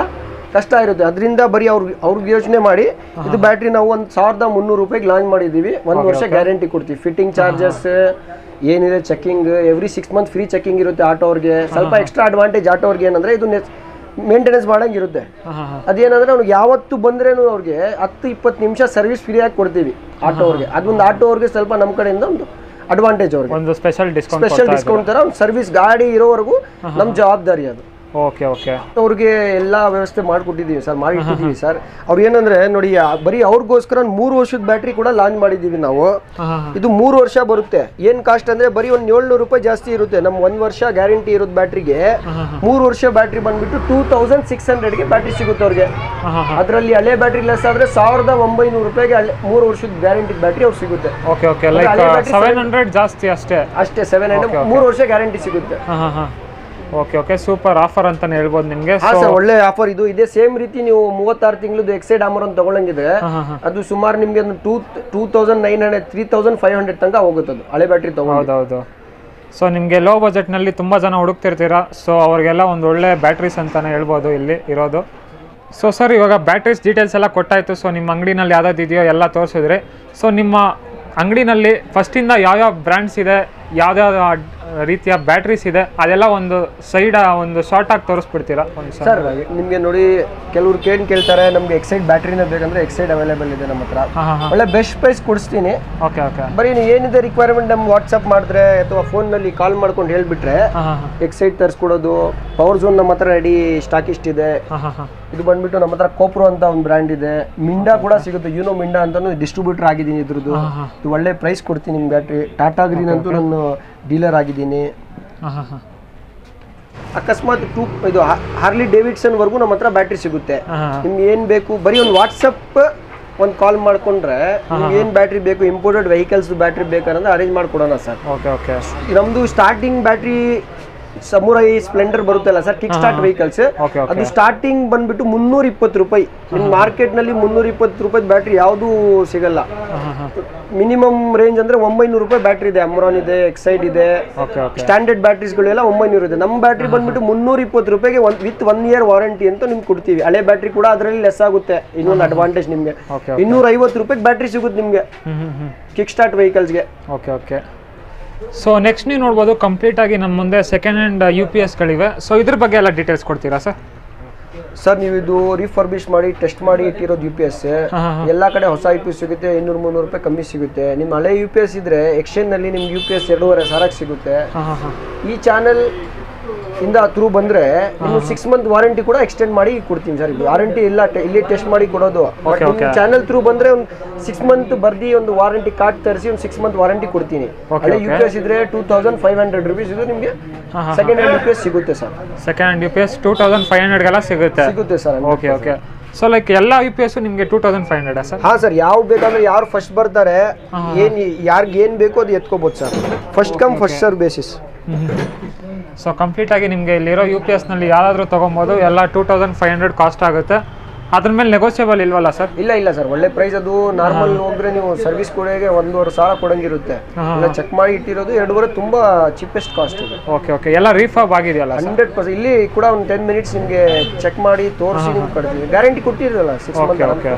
ಕಷ್ಟ ಇರುತ್ತೆ. ಅದರಿಂದ ಬರೀ ಅವ್ರಿಗೆ ಯೋಚನೆ ಮಾಡಿ ಇದು ಬ್ಯಾಟ್ರಿ ನಾವು 1300 ರೂಪಾಯಿಗೆ ಲಾಂಚ್ ಮಾಡಿದ್ದೀವಿ. 1 ವರ್ಷ ಗ್ಯಾರಂಟಿ ಕೊಡ್ತೀವಿ. ಫಿಟ್ಟಿಂಗ್ ಚಾರ್ಜಸ್ ಏನಿದೆ checking every 6 month free checking ಇರುತ್ತೆ ಆಟೋರ್ಗೆ. ಸ್ವಲ್ಪ ಎಕ್ಸ್ಟ್ರಾ ಅಡ್ವಾಂಟೇಜ್ ಆಟೋರ್ಗೆ ಏನಂದ್ರೆ ಇದು ಮೇಂಟೆನೆನ್ಸ್ ಮಾಡೋಂಗಿರುತ್ತೆ. ಅದೇನಂದ್ರೆ ಅವ್ರಿಗೆ ಯಾವತ್ತು ಬಂದ್ರೇನು ಅವ್ರಿಗೆ 10-20 ನಿಮಿಷ ಸರ್ವಿಸ್ ಫ್ರೀಯಾಗಿ ಕೊಡ್ತೀವಿ ಆಟೋರ್ಗೆ. ಅದೊಂದು ಆಟೋರ್ಗೆ ಸ್ವಲ್ಪ ನಮ್ಮ ಕಡೆಯಿಂದ ಒಂದು ಅಡ್ವಾಂಟೇಜ್, ಅವ್ರಿಗೆ ಒಂದು ಸ್ಪೆಷಲ್ ಡಿಸ್ಕೌಂಟ್ ತರ ಒಂದು ಸರ್ವಿಸ್ ಗಾಡಿ ಇರೋವರೆಗೂ ನಮ್ಮ ಜವಾಬ್ದಾರಿ ಅದು. ಓಕೆ ಓಕೆ, ಅವ್ರಿಗೆ ಎಲ್ಲ ವ್ಯವಸ್ಥೆ ಮಾಡಿಕೊಟ್ಟಿದ್ದೀವಿ ಸರ್, ಮಾಡಿಟ್ಟಿದ್ದೀವಿ ಸರ್. ಅವ್ರು ಏನಂದ್ರೆ ನೋಡಿ ಬರೀ ಅವ್ರಿಗೋಸ್ಕರ 3 ವರ್ಷದ ಬ್ಯಾಟ್ರಿ ಕೂಡ ಲಾಂಚ್ ಮಾಡಿದ್ದೀವಿ ನಾವು. ಇದು 3 ವರ್ಷ ಬರುತ್ತೆ. ಏನು ಕಾಸ್ಟ್ ಅಂದ್ರೆ ಬರೀ ಒಂದು 700 ರೂಪಾಯಿ ಜಾಸ್ತಿ ಇರುತ್ತೆ. ನಮ್ಮ 1 ವರ್ಷ ಗ್ಯಾರಂಟಿ ಇರೋದು ಬ್ಯಾಟ್ರಿಗೆ. 3 ವರ್ಷ ಬ್ಯಾಟ್ರಿ ಬಂದ್ಬಿಟ್ಟು 2600ಗೆ ಬ್ಯಾಟ್ರಿ ಸಿಗುತ್ತೆ ಅವ್ರಿಗೆ. ಅದರಲ್ಲಿ ಹಳೆ ಬ್ಯಾಟ್ರಿ ಲೆಸ್ ಆದ್ರೆ 1900 ರೂಪಾಯಿಗೆ 3 ವರ್ಷದ ಗ್ಯಾರಂಟಿ ಬ್ಯಾಟ್ರಿ ಅವ್ರು ಸಿಗುತ್ತೆ. ಓಕೆ ಓಕೆ, ಲೈಕ್ 700 ಜಾಸ್ತಿ ಅಷ್ಟೇ 700 3 ವರ್ಷ ಗ್ಯಾರಂಟಿ ಸಿಗುತ್ತೆ. ಓಕೆ ಓಕೆ, ಸೂಪರ್ ಆಫರ್ ಅಂತಾನೆ ಹೇಳ್ಬೋದು ನಿಮಗೆ. ಹಾ ಸರ್, ಒಳ್ಳೆ ಆಫರ್ ಇದು. ಇದೇ ಸೇಮ್ ರೀತಿ ನೀವು 36 ತಿಂಗಳದ್ದು ಎಕ್ಸೈಡ್ ಆಮರ್ ಅಂತ ತಗೊಳ್ಳಂಗಿದೆ. ಅದು ಸುಮಾರು ನಿಮಗೆ 2900-3500 ತನಕ ಹೋಗುತ್ತೆ ಅದು ಹಳೆ ಬ್ಯಾಟ್ರಿ ತಗೊಂಡು. ಹೌದು, ಸೊ ನಿಮಗೆ ಲೋ ಬಜೆಟ್ ನಲ್ಲಿ ತುಂಬಾ ಜನ ಹುಡುಕ್ತಿರ್ತೀರಾ, ಸೊ ಅವರಿಗೆಲ್ಲ ಒಂದು ಒಳ್ಳೆ ಬ್ಯಾಟ್ರೀಸ್ ಅಂತಾನೆ ಹೇಳ್ಬೋದು ಇಲ್ಲಿ ಇರೋದು. ಸೊ ಸರ್, ಇವಾಗ ಬ್ಯಾಟ್ರೀಸ್ ಡೀಟೇಲ್ಸ್ ಎಲ್ಲ ಕೊಟ್ಟಾಯ್ತು. ಸೊ ನಿಮ್ಮ ಅಂಗಡಿನಲ್ಲಿ ಯಾವ್ದಾದ್ರು ಇದೆಯೋ ಎಲ್ಲ ತೋರಿಸಿದ್ರಿ. ಸೊ ನಿಮ್ಮ ಅಂಗಡಿನಲ್ಲಿ ಫಸ್ಟಿಂದ ಯಾವ್ಯಾವ ಬ್ರ್ಯಾಂಡ್ಸ್ ಇದೆ, ಯಾವ್ದಾವ ರೀತಿಯ ಬ್ಯಾಟ್ರೀಸ್ ಇದೆ, ಅದೆಲ್ಲ ಒಂದು ಸೈಡ್ ಒಂದು ಶಾರ್ಟ್ ಆಗಿ ತೋರಿಸ್ಬಿಡ್ತೀರಾ ಸರ್? ನಿಮಗೆ ನೋಡಿ, ಕೆಲವರು ಕೇಳ್ತಾರೆ ನಮ್ಗೆ ಎಕ್ಸೈಡ್ ಬ್ಯಾಟ್ರಿನ ಬೇಕಂದ್ರೆ ಎಕ್ಸೈಡ್ ಅವೈಲೇಬಲ್ ಇದೆ ನಮ್ಮ ಹತ್ರ. ಒಳ್ಳೆ ಬೆಸ್ಟ್ ಪ್ರೈಸ್ ಕೊಡಿಸ್ತೀನಿ. ಓಕೆ ಓಕೆ, ಬರೀ ಏನಿದೆ ರಿಕ್ವೈರ್ಮೆಂಟ್ ನಮ್ಗೆ ವಾಟ್ಸಪ್ ಮಾಡಿದ್ರೆ ಅಥವಾ ಫೋನ್ ನಲ್ಲಿ ಕಾಲ್ ಮಾಡ್ಕೊಂಡು ಹೇಳ್ಬಿಟ್ರೆ ಎಕ್ಸೈಡ್ ತರಿಸ್ಕೊಡೋದು. ಪವರ್ ಝೋನ್ ನಮ್ಮ ಹತ್ರ ರೆಡಿ ಸ್ಟಾಕ್ ಇಷ್ಟಿದೆ. ಇದು ಬಂದ್ಬಿಟ್ಟು ನಮ್ಮ ಹತ್ರ ಕೋಪ್ರೋ ಅಂತ ಒಂದು ಬ್ರ್ಯಾಂಡ್ ಇದೆ. ಮಿಂಡಾ ಕೂಡ ಸಿಗುತ್ತೆ, ಯೂನೋ ಮಿಂಡಾ ಅಂತಾನು ಡಿಸ್ಟ್ರಿಬ್ಯೂಟರ್ ಆಗಿದ್ದೀನಿ ಇದ್ರದ್ದು. ಇದು ಒಳ್ಳೆ ಪ್ರೈಸ್ ಕೊಡ್ತೀನಿ ನಿಮ್ಗೆ ಬ್ಯಾಟ್ರಿ. ಟಾಟಾ ಗ್ರೀನ್ ಅಂತೂ ನಾನು ಡೀಲರ್ ಆಗಿದ್ದೀನಿ. ಅಕಸ್ಮಾತ್ ಇದು ಹಾರ್ಲಿ ಡೇವಿಡ್ಸನ್ ವರೆಗೂ ನಮ್ಮ ಹತ್ರ ಬ್ಯಾಟ್ರಿ ಸಿಗುತ್ತೆ. ನಿಮ್ಗೆ ಏನ್ ಬೇಕು ಬರೀ ಒಂದು ವಾಟ್ಸಪ್ ಒಂದು ಕಾಲ್ ಮಾಡ್ಕೊಂಡ್ರೆ ನಿಮ್ಗೆ ಏನ್ ಬ್ಯಾಟ್ರಿ ಬೇಕು, ಇಂಪೋರ್ಟೆಡ್ ವೆಹಿಕಲ್ಸ್ ಬ್ಯಾಟ್ರಿ ಬೇಕಂದ್ರೆ ಅರೇಂಜ್ ಮಾಡ್ಕೊಡೋಣ ಸರ್. ನಮ್ದು ಸ್ಟಾರ್ಟಿಂಗ್ ಬ್ಯಾಟ್ರಿ ಸಮುರಾಯಿ ಸ್ಪ್ಲೆಂಡರ್ ಬರುತ್ತಲ್ಲ ಸರ್, ಕಿಕ್ ಸ್ಟಾರ್ಟ್ ವೆಹಿಕಲ್ಸ್, ಅದು ಸ್ಟಾರ್ಟಿಂಗ್ ಬಂದ್ಬಿಟ್ಟು 320 ರೂಪಾಯಿ. ನಿಮ್ ಮಾರ್ಕೆಟ್ ನಲ್ಲಿ 320 ರೂಪಾಯಿ ಬ್ಯಾಟ್ರಿ ಯಾವ್ದು ಸಿಗಲ್ಲ. ಮಿನಿಮಮ್ ರೇಂಜ್ ಅಂದ್ರೆ 900 ರೂಪಾಯಿ ಬ್ಯಾಟ್ರಿ ಇದೆ. ಅಮ್ರಾನ್ ಇದೆ, ಎಕ್ಸೈಡ್ ಇದೆ, ಸ್ಟ್ಯಾಂಡರ್ಡ್ ಬ್ಯಾಟ್ರೀಸ್ ಗಳೆಲ್ಲ 900 ಇದೆ. ನಮ್ಮ ಬ್ಯಾಟ್ರಿ ಬಂದ್ಬಿಟ್ಟು 320 ರೂಪಾಯಿಗೆ ವಿತ್ 1 ಇಯರ್ ವಾರಂಟಿ ಅಂತ ನಿಮ್ಗೆ ಕೊಡ್ತೀವಿ. ಹಳೆ ಬ್ಯಾಟ್ರಿ ಕೂಡ ಅದರಲ್ಲಿ ಲೆಸ್ ಆಗುತ್ತೆ. ಇನ್ನೊಂದು ಅಡ್ವಾಂಟೇಜ್ ನಿಮ್ಗೆ 250 ರೂಪಾಯಿಗೆ ಬ್ಯಾಟ್ರಿ ಸಿಗುತ್ತೆ ನಿಮ್ಗೆ ಕಿಕ್ ಸ್ಟಾರ್ಟ್ ವೆಹಿಕಲ್ಸ್ಗೆ. ಓಕೆ ಓಕೆ, ಸೊ ನೆಕ್ಸ್ಟ್ ನೀವು ನೋಡ್ಬೋದು ಕಂಪ್ಲೀಟ್ ಆಗಿ ನಮ್ಮ ಮುಂದೆ ಸೆಕೆಂಡ್ ಹ್ಯಾಂಡ್ UPSಗಳಿವೆ. ಸೊ ಇದ್ರ ಬಗ್ಗೆ ಎಲ್ಲ ಡೀಟೇಲ್ಸ್ ಕೊಡ್ತೀರಾ ಸರ್? ಸರ್, ನೀವು ಇದು ರಿಫರ್ಬಿಶ್ ಮಾಡಿ ಟೆಸ್ಟ್ ಮಾಡಿ ಇಟ್ಟಿರೋದು UPS. ಎಲ್ಲ ಕಡೆ ಹೊಸ UPS ಸಿಗುತ್ತೆ, 200-300 ರೂಪಾಯಿ ಕಮ್ಮಿ ಸಿಗುತ್ತೆ. ನಿಮ್ಮ ಹಳೆ UPS ಇದ್ರೆ ಎಕ್ಸ್ಚೇಂಜ್ ನಲ್ಲಿ ನಿಮ್ಗೆ UPS 2500 ಸಿಗುತ್ತೆ. ಈ ಚಾನಲ್ ಇಂದ ಥ್ರೂ ಬಂದ್ರೆ ನೀವು 6 ಮಂತ್ ವಾರಂಟಿ ಕೂಡ ಎಕ್ಸ್ಟೆಂಡ್ ಮಾಡಿ ಕೊಡ್ತೀನಿ ಸರ್. ವಾರಂಟಿ ಇಲ್ಲ, ಇಲ್ಲಿ ಟೆಸ್ಟ್ ಮಾಡಿ ಕೊಡೋದು. ಚಾನಲ್ ಥ್ರೂ ಬಂದ್ರೆ ಒಂದು 6 ಮಂತ್ ಬರ್ದಿ ಒಂದು ವಾರಂಟಿ ಕಾರ್ಡ್ ತರಿಸಿ ಒಂದು 6 ಮಂತ್ ವಾರಂಟಿ ಕೊಡ್ತೀನಿ. ಅದೇ UPS ಇದ್ರೆ 2500 ರುಪೀಸ್ ಇದು ನಿಮಗೆ ಸೆಕೆಂಡ್ ಹ್ಯಾಂಡ್ UPS ಸಿಗುತ್ತೆ ಸರ್. ಸೆಕೆಂಡ್ ಹ್ಯಾಂಡ್ UPS 2500ಗೆಲ್ಲ ಸಿಗುತ್ತೆ sir. Okay okay, so like ಎಲ್ಲ UPS ನಿಮಗೆ 2500 ಸರ್? ಹಾ ಸರ್, ಯಾವ ಬೇಕಂದ್ರೆ ಯಾರು ಫಸ್ಟ್ ಬರ್ತಾರೆ ಯಾರಿಗೆ ಏನ್ ಬೇಕು ಅದು ಎತ್ಕೋಬಹುದು sir. First come first serve basis. So complete ಆಗಿ ನಿಮಗೆ ಇಲ್ಲಿರೋ UPSನಲ್ಲಿ ಯಾರಾದರೂ ತೊಗೊಬೋದು. ಎಲ್ಲ 2500 ಕಾಸ್ಟ್ ಆಗುತ್ತೆ. ಅದ್ರ ಮೇಲೆ ನೆಗೋಷಿಯೇಬಲ್ ಇಲ್ವಲ್ಲ ಸರ್? ಇಲ್ಲ ಇಲ್ಲ ಸರ್, ಒಳ್ಳೆ ಪ್ರೈಸ್ ಅದು. ನಾರ್ಮಲ್ ಹೋಗ್ರೆ ನೀವು ಸರ್ವಿಸ್ ಕೊಡೋಕೆ 1,500 ಕೊಡಂಗಿರುತ್ತೆ. ಎಲ್ಲ ಚೆಕ್ ಮಾಡಿ ಇಟ್ಟಿರೋದು 2,500, ತುಂಬಾ ಚೀಪೆಸ್ಟ್ ಕಾಸ್ಟ್ ಇದೆ. ಓಕೆ ಓಕೆ, ಎಲ್ಲ ರೀಫಾಬ್ ಆಗಿದೆಯಲ್ಲ 100%. ಇಲ್ಲಿ ಕೂಡ ಒಂದು 10 ಮಿನಿಟ್ಸ್ ನಿಮಗೆ ಚೆಕ್ ಮಾಡಿ ತೋರಿಸಿ ನಿಮ್ಗೆ ಕೊಡ್ತೀವಿ. ಗ್ಯಾರಂಟಿ ಕೊಟ್ಟಿರೋಲ್ಲ 6 ಮಂತ್. ಓಕೆ,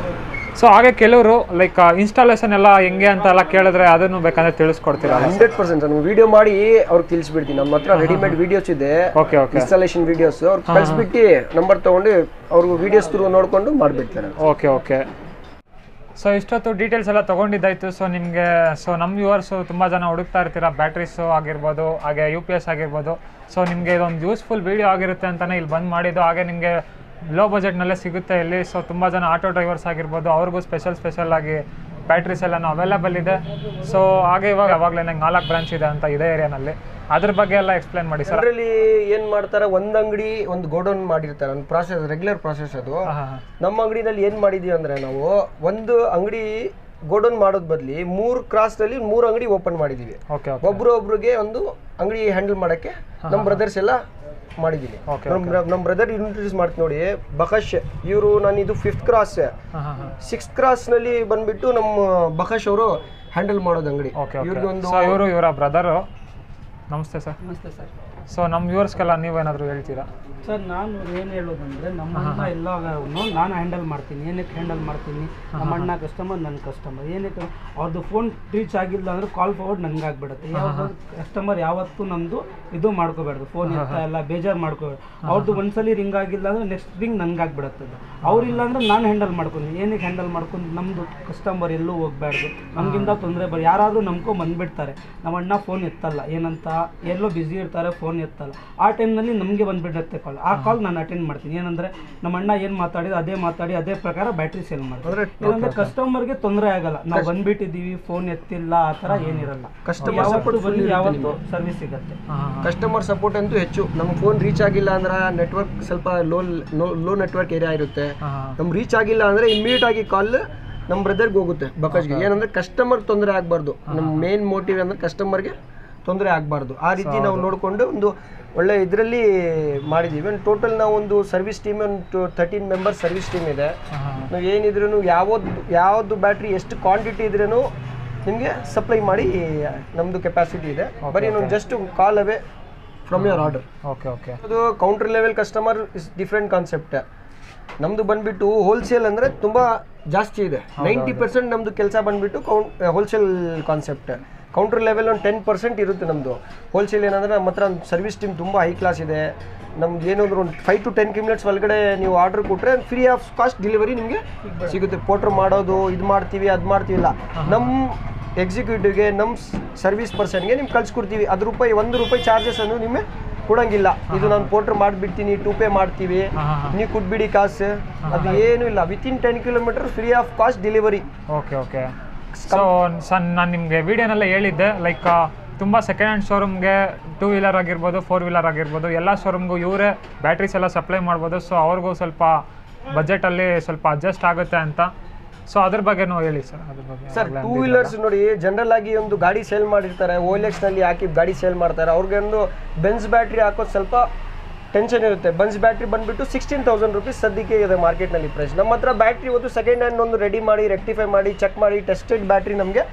ಸೊ ಹಾಗೆ ಕೆಲವರು ಲೈಕ್ ಇನ್ಸ್ಟಾಲೇಷನ್ ಎಲ್ಲ ಹೆಂಗೆ ಅಂತ ಎಲ್ಲ ಕೇಳಿದ್ರೆ ಅದನ್ನು ಬೇಕಂದ್ರೆ ತಿಳಿಸ್ಕೊಡ್ತೀರಾ? 100% ಸರ್, ವಿಡಿಯೋ ಮಾಡಿ ಅವ್ರಿಗೆ ತಿಳಿಸ್ಬಿಡ್ತೀನಿ. ನಮ್ಮ ಹತ್ರ ರೆಡಿಮೇಡ್ ವಿಡಿಯೋಸ್ ಇದೆ, ಇನ್ಸ್ಟಾಲೇಷನ್ ವಿಡಿಯೋಸ್. ಅವ್ರು ಕಳಿಸ್ಬಿಟ್ಟು ನಂಬರ್ ತಗೊಂಡು ಅವ್ರಿಗೆ ವಿಡಿಯೋಸ್ ಥ್ರೂ ನೋಡಿಕೊಂಡು ಮಾಡಿಬಿಡ್ತಾರೆ. ಓಕೆ ಓಕೆ, ಸೊ ಇಷ್ಟೊತ್ತು ಡೀಟೇಲ್ಸ್ ಎಲ್ಲ ತೊಗೊಂಡಿದ್ದಾಯಿತು. ಸೊ ನಿಮಗೆ ನಮ್ಮ ವ್ಯೂವರ್ಸು ತುಂಬ ಜನ ಹುಡುಕ್ತಾ ಇರ್ತೀರ, ಬ್ಯಾಟ್ರೀಸು ಆಗಿರ್ಬೋದು ಹಾಗೆ UPS ಆಗಿರ್ಬೋದು. ಸೊ ನಿಮಗೆ ಇದೊಂದು ಯೂಸ್ಫುಲ್ ವೀಡಿಯೋ ಆಗಿರುತ್ತೆ ಅಂತಲೇ ಇಲ್ಲಿ ಬಂದು ಮಾಡಿದ್ದು. ಹಾಗೆ ನಿಮಗೆ ಲೋ ಬಜೆಟ್ನಲ್ಲೇ ಸಿಗುತ್ತೆ ಇಲ್ಲಿ. ಸೊ ತುಂಬ ಜನ ಆಟೋ ಡ್ರೈವರ್ಸ್ ಆಗಿರ್ಬೋದು, ಅವ್ರಿಗೂ ಸ್ಪೆಷಲ್ ಆಗಿ ಬ್ಯಾಟ್ರೀಸ್ ಎಲ್ಲನೂ ಅವೈಲೇಬಲ್ ಇದೆ. ಸೊ ಹಾಗೆ ಇವಾಗಲೇ ನಂಗೆ 4 ಬ್ರಾಂಚ್ ಇದೆ ಅಂತ ಇದೇ ಏರಿಯಾನಲ್ಲಿ. ಅದರ ಬಗ್ಗೆ ಎಲ್ಲ ಎಕ್ಸ್ಪ್ಲೇನ್ ಮಾಡಿ ಸರ್. ಅದರಲ್ಲಿ ಏನು ಮಾಡ್ತಾರೆ, ಒಂದು ಅಂಗಡಿ ಒಂದು ಗೋಡೌನ್ ಮಾಡಿರ್ತಾರೆ, ಒಂದು ಪ್ರಾಸೆಸ್, ರೆಗ್ಯುಲರ್ ಪ್ರಾಸೆಸ್ ಅದು. ನಮ್ಮ ಅಂಗಡಿನಲ್ಲಿ ಏನು ಮಾಡಿದೀವಿ ಅಂದರೆ, ನಾವು ಒಂದು ಅಂಗಡಿ ಗೋಡೌನ್ ಮಾಡೋದ್ ಬದಲಿ ಮೂರು ಕ್ರಾಸ್ನಲ್ಲಿ ಮೂರು ಅಂಗಡಿ ಓಪನ್ ಮಾಡಿದೀವಿ. ಒಬ್ರಿಗೆ ಒಂದು ಅಂಗಡಿ ಹ್ಯಾಂಡಲ್ ಮಾಡೋಕ್ಕೆ ನಮ್ಮ ಬ್ರದರ್ಸ್ ಎಲ್ಲ ಮಾಡಿದೀವಿ. ನಮ್ಮ ಬ್ರದರ್ ಇಂಟ್ರೊಡ್ಯೂಸ್ ಮಾಡ್ತೀನಿ ನೋಡಿ, ಬಕಶ್ ಇವರು. ನಾನು ಇದು 5th ಕ್ರಾಸ್ 6th ಕ್ರಾಸ್ನಲ್ಲಿ ಬಂದ್ಬಿಟ್ಟು ನಮ್ಮ ಬಕಶ್ ಅವರು ಹ್ಯಾಂಡಲ್ ಮಾಡೋದು ಅಂಗಡಿ. ಇವರು ಇವರ ಬ್ರದರು. ನಮಸ್ತೆ ಸರ್. ನಮಸ್ತೆ ಸರ್. ಸೊ ನಮ್ಮ ವ್ಯೂವರ್ಸ್ಗೆಲ್ಲ ನೀವೇನಾದರೂ ಹೇಳ್ತೀರಾ ಸರ್? ನಾನು ಏನು ಹೇಳೋದಂದರೆ, ನಮ್ಮ ಅಣ್ಣ ಎಲ್ಲವನ್ನು ನಾನು ಹ್ಯಾಂಡಲ್ ಮಾಡ್ತೀನಿ. ಏನಕ್ಕೆ ಹ್ಯಾಂಡಲ್ ಮಾಡ್ತೀನಿ? ನಮ್ಮ ಅಣ್ಣ ಕಸ್ಟಮರ್, ನನ್ನ ಕಸ್ಟಮರ್. ಏನಕ್ಕೆ ಅವ್ರದ್ದು ಫೋನ್ ರೀಚ್ ಆಗಿಲ್ಲ ಅಂದರೆ ಕಾಲ್ ಫಾರ್ವರ್ಡ್ ನನಗಾಗ್ಬಿಡುತ್ತೆ. ಯಾವಾಗ ಕಸ್ಟಮರ್ ಯಾವತ್ತೂ ನಮ್ಮದು ಇದು ಮಾಡ್ಕೋಬಾರ್ದು, ಫೋನ್ ಇರ್ತಾ ಎಲ್ಲ ಬೇಜಾರು ಮಾಡ್ಕೋಬಾರ್ದು. ಅವ್ರದ್ದು ಒಂದ್ಸಲಿ ರಿಂಗ್ ಆಗಿಲ್ಲ ಅಂದರೆ ನೆಕ್ಸ್ಟ್ ರಿಂಗ್ ನನಗಾಗ್ಬಿಡುತ್ತೆ. ಅವ್ರಿಲ್ಲ ಅಂದರೆ ನಾನು ಹ್ಯಾಂಡಲ್ ಮಾಡ್ಕೊಂಡು, ಏನಕ್ಕೆ ಹ್ಯಾಂಡಲ್ ಮಾಡ್ಕೊಂಡು ನಮ್ಮದು ಕಸ್ಟಮರ್ ಎಲ್ಲೂ ಹೋಗ್ಬಾರ್ದು, ನಮಗಿಂದ ತೊಂದರೆ ಬರ. ಯಾರಾದರೂ ನಂಬ್ಕೊಂಡು ಬಂದುಬಿಡ್ತಾರೆ, ನಮ್ಮ ಅಣ್ಣ ಫೋನ್ ಎತ್ತಲ್ಲ ಏನಂತ, ಎಲ್ಲೋ ಬ್ಯುಸಿ ಇರ್ತಾರೆ, ಫೋನ್ ಎತ್ತಲ್ಲ. ಆ ಟೈಮ್ನಲ್ಲಿ ನಮಗೆ ಬಂದುಬಿಡುತ್ತೆ ಕಾಲ್. ಆ ಕಾಲ್ ನಾನು ಅಟೆಂಡ್ ಮಾಡ್ತೀನಿ. ಏನಂದರೆ ನಮ್ಮ ಅಣ್ಣ ಏನು ಮಾತಾಡಿದ್ರು ಅದೇ ಮಾತಾಡಿ ಅದೇ ಪ್ರಕಾರ ಬ್ಯಾಟ್ರಿ ಸೇಲ್ ಮಾಡ್ತಾರೆ. ಏನಂದರೆ ಕಸ್ಟಮರ್ಗೆ ತೊಂದರೆ ಆಗಲ್ಲ, ನಾವು ಬಂದುಬಿಟ್ಟಿದ್ದೀವಿ ಫೋನ್ ಎತ್ತಿಲ್ಲ ಆ ಥರ ಏನಿರಲ್ಲ. ಕಸ್ಟಮರ್ ಸಪೋರ್ಟ್ ಬಂದು ಯಾವತ್ತೂ ಸರ್ವಿಸ್ ಸಿಗುತ್ತೆ. ಕಸ್ಟಮರ್ ಸಪೋರ್ಟ್ ಅಂತೂ ಹೆಚ್ಚು. ನಮ್ಗೆ ಫೋನ್ ರೀಚ್ ಆಗಿಲ್ಲ ಅಂದ್ರೆ ನೆಟ್ವರ್ಕ್ ಸ್ವಲ್ಪ ಲೋ ನೆಟ್ವರ್ಕ್ ಏರಿಯಾ ಇರುತ್ತೆ. ನಮ್ಗೆ ರೀಚ್ ಆಗಿಲ್ಲ ಅಂದರೆ ಇಮ್ಮಿಡಿಯೇಟ್ ಆಗಿ ಕಾಲ್ ನಮ್ಮ ಬ್ರದರ್ಗೆ ಹೋಗುತ್ತೆ, ಬಕಾಜ್ಗೆ. ಏನಂದರೆ ಕಸ್ಟಮರ್ ತೊಂದರೆ ಆಗಬಾರ್ದು. ನಮ್ಮ ಮೇನ್ ಮೋಟಿವ್ ಅಂದರೆ ಕಸ್ಟಮರ್ಗೆ ತೊಂದರೆ ಆಗಬಾರ್ದು. ಆ ರೀತಿ ನಾವು ನೋಡಿಕೊಂಡು ಒಂದು ಒಳ್ಳೆ ಇದರಲ್ಲಿ ಮಾಡಿದ್ದೀವಿ. ಟೋಟಲ್ ನಾವು ಒಂದು ಸರ್ವಿಸ್ ಟೀಮ್ ಒಂದು 13 ಮೆಂಬರ್ಸ್ ಸರ್ವಿಸ್ ಟೀಮ್ ಇದೆ. ನಾವು ಏನಿದ್ರೂ ಯಾವ್ದು ಬ್ಯಾಟ್ರಿ ಎಷ್ಟು ಕ್ವಾಂಟಿಟಿ ಇದ್ರೂ ನಿಮಗೆ ಸಪ್ಲೈ ಮಾಡಿ ನಮ್ಮದು ಕೆಪಾಸಿಟಿ ಇದೆ. ಬರೀ ನಾವು just call away from your order. Okay okay. ಅದು counter level customer is different concept. ನಮ್ಮದು ಬಂದುಬಿಟ್ಟು ಹೋಲ್ಸೇಲ್ ಅಂದರೆ ತುಂಬ ಜಾಸ್ತಿ ಇದೆ. 90% ನಮ್ಮದು ಕೆಲಸ ಬಂದುಬಿಟ್ಟು ಹೋಲ್ಸೇಲ್ ಕಾನ್ಸೆಪ್ಟ್. ಕೌಂಟರ್ ಲೆವೆಲ್ ಒಂದು 10% ಇರುತ್ತೆ ನಮ್ಮದು. ಹೋಲ್ಸೇಲ್ ಏನಂದರೆ ನಮ್ಮ ಹತ್ರ ಒಂದು ಸರ್ವಿಸ್ ಟೀಮ್ ತುಂಬ ಹೈ ಕ್ಲಾಸ್ ಇದೆ. ನಮ್ದು ಏನಾದರೂ ಒಂದು 5 to 10 ಕಿಲೋಮೀಟರ್ಸ್ ಒಳಗಡೆ ನೀವು ಆರ್ಡ್ರ್ ಕೊಟ್ಟರೆ ಫ್ರೀ ಆಫ್ ಕಾಸ್ಟ್ ಡೆಲಿವರಿ ನಿಮಗೆ ಸಿಗುತ್ತೆ. ಪೋಟ್ರ್ ಮಾಡೋದು, ಇದು ಮಾಡ್ತೀವಿ, ಅದು ಮಾಡ್ತೀವಿಲ್ಲ, ನಮ್ಮ ಎಕ್ಸಿಕ್ಯೂಟಿವ್ಗೆ, ನಮ್ಮ ಸರ್ವಿಸ್ ಪರ್ಸನ್ಗೆ ನಿಮ್ಗೆ ಕಳ್ಸಿಕೊಡ್ತೀವಿ. ಅದು ₹1 ಚಾರ್ಜಸ್ ಅನ್ನು ನಿಮಗೆ ಕೊಡೋಂಗಿಲ್ಲ. ಇದು ನಾನು ಪೋಟ್ರ್ ಮಾಡಿಬಿಡ್ತೀನಿ, $2 ಮಾಡ್ತೀವಿ, ನೀವು ಕೊಟ್ಬಿಡಿ ಕಾಸು, ಅದು ಏನೂ ಇಲ್ಲ. Within 10 kilometre free of cost delivery. Okay okay. So ನಾನು ನಿಮಗೆ ವಿಡಿಯೋನೆಲ್ಲ ಹೇಳಿದ್ದೆ, ಲೈಕ್ ತುಂಬ ಸೆಕೆಂಡ್ ಹ್ಯಾಂಡ್ ಶೋರೂಮ್ಗೆ 2 ವೀಲರ್ ಆಗಿರ್ಬೋದು, 4 ವೀಲರ್ ಆಗಿರ್ಬೋದು, ಎಲ್ಲ ಶೋರೂಮ್ಗೂ ಇವರೇ ಬ್ಯಾಟ್ರೀಸ್ ಎಲ್ಲ ಸಪ್ಲೈ ಮಾಡ್ಬೋದು. ಸೊ ಅವ್ರಿಗೂ ಸ್ವಲ್ಪ ಬಜೆಟಲ್ಲಿ ಸ್ವಲ್ಪ ಅಡ್ಜಸ್ಟ್ ಆಗುತ್ತೆ ಅಂತ. ಸೊ ಅದ್ರ ಬಗ್ಗೆನೂ ಹೇಳಿ ಸರ್. ಅದ್ರ ಬಗ್ಗೆ ಸರ್, 2 ವೀಲರ್ಸ್ ನೋಡಿ, ಜನರಲ್ ಆಗಿ ಒಂದು ಗಾಡಿ ಸೇಲ್ ಮಾಡಿರ್ತಾರೆ, OLXನಲ್ಲಿ ಹಾಕಿ ಗಾಡಿ ಸೇಲ್ ಮಾಡ್ತಾರೆ. ಅವ್ರಿಗೆ ಒಂದು ಬೆನ್ಸ್ ಬ್ಯಾಟ್ರಿ ಹಾಕೋದು ಸ್ವಲ್ಪ ಟೆನ್ಷನ್ ಇರುತ್ತೆ. ಬೆನ್ಸ್ ಬ್ಯಾಟ್ರಿ ಬಂದುಬಿಟ್ಟು ₹16,000 ಸದ್ಯಕ್ಕೆ ಇದೆ ಮಾರ್ಕೆಟ್ನಲ್ಲಿ ಪ್ರೈಸ್. ನಮ್ಮ ಹತ್ರ ಬ್ಯಾಟ್ರಿ ಒಂದು ಸೆಕೆಂಡ್ ಹ್ಯಾಂಡ್ ಒಂದು ರೆಡಿ ಮಾಡಿ, ರೆಕ್ಟಿಫೈ ಮಾಡಿ, ಚೆಕ್ ಮಾಡಿ, ಟೆಸ್ಟೆಡ್ ಬ್ಯಾಟ್ರಿ ನಮಗೆ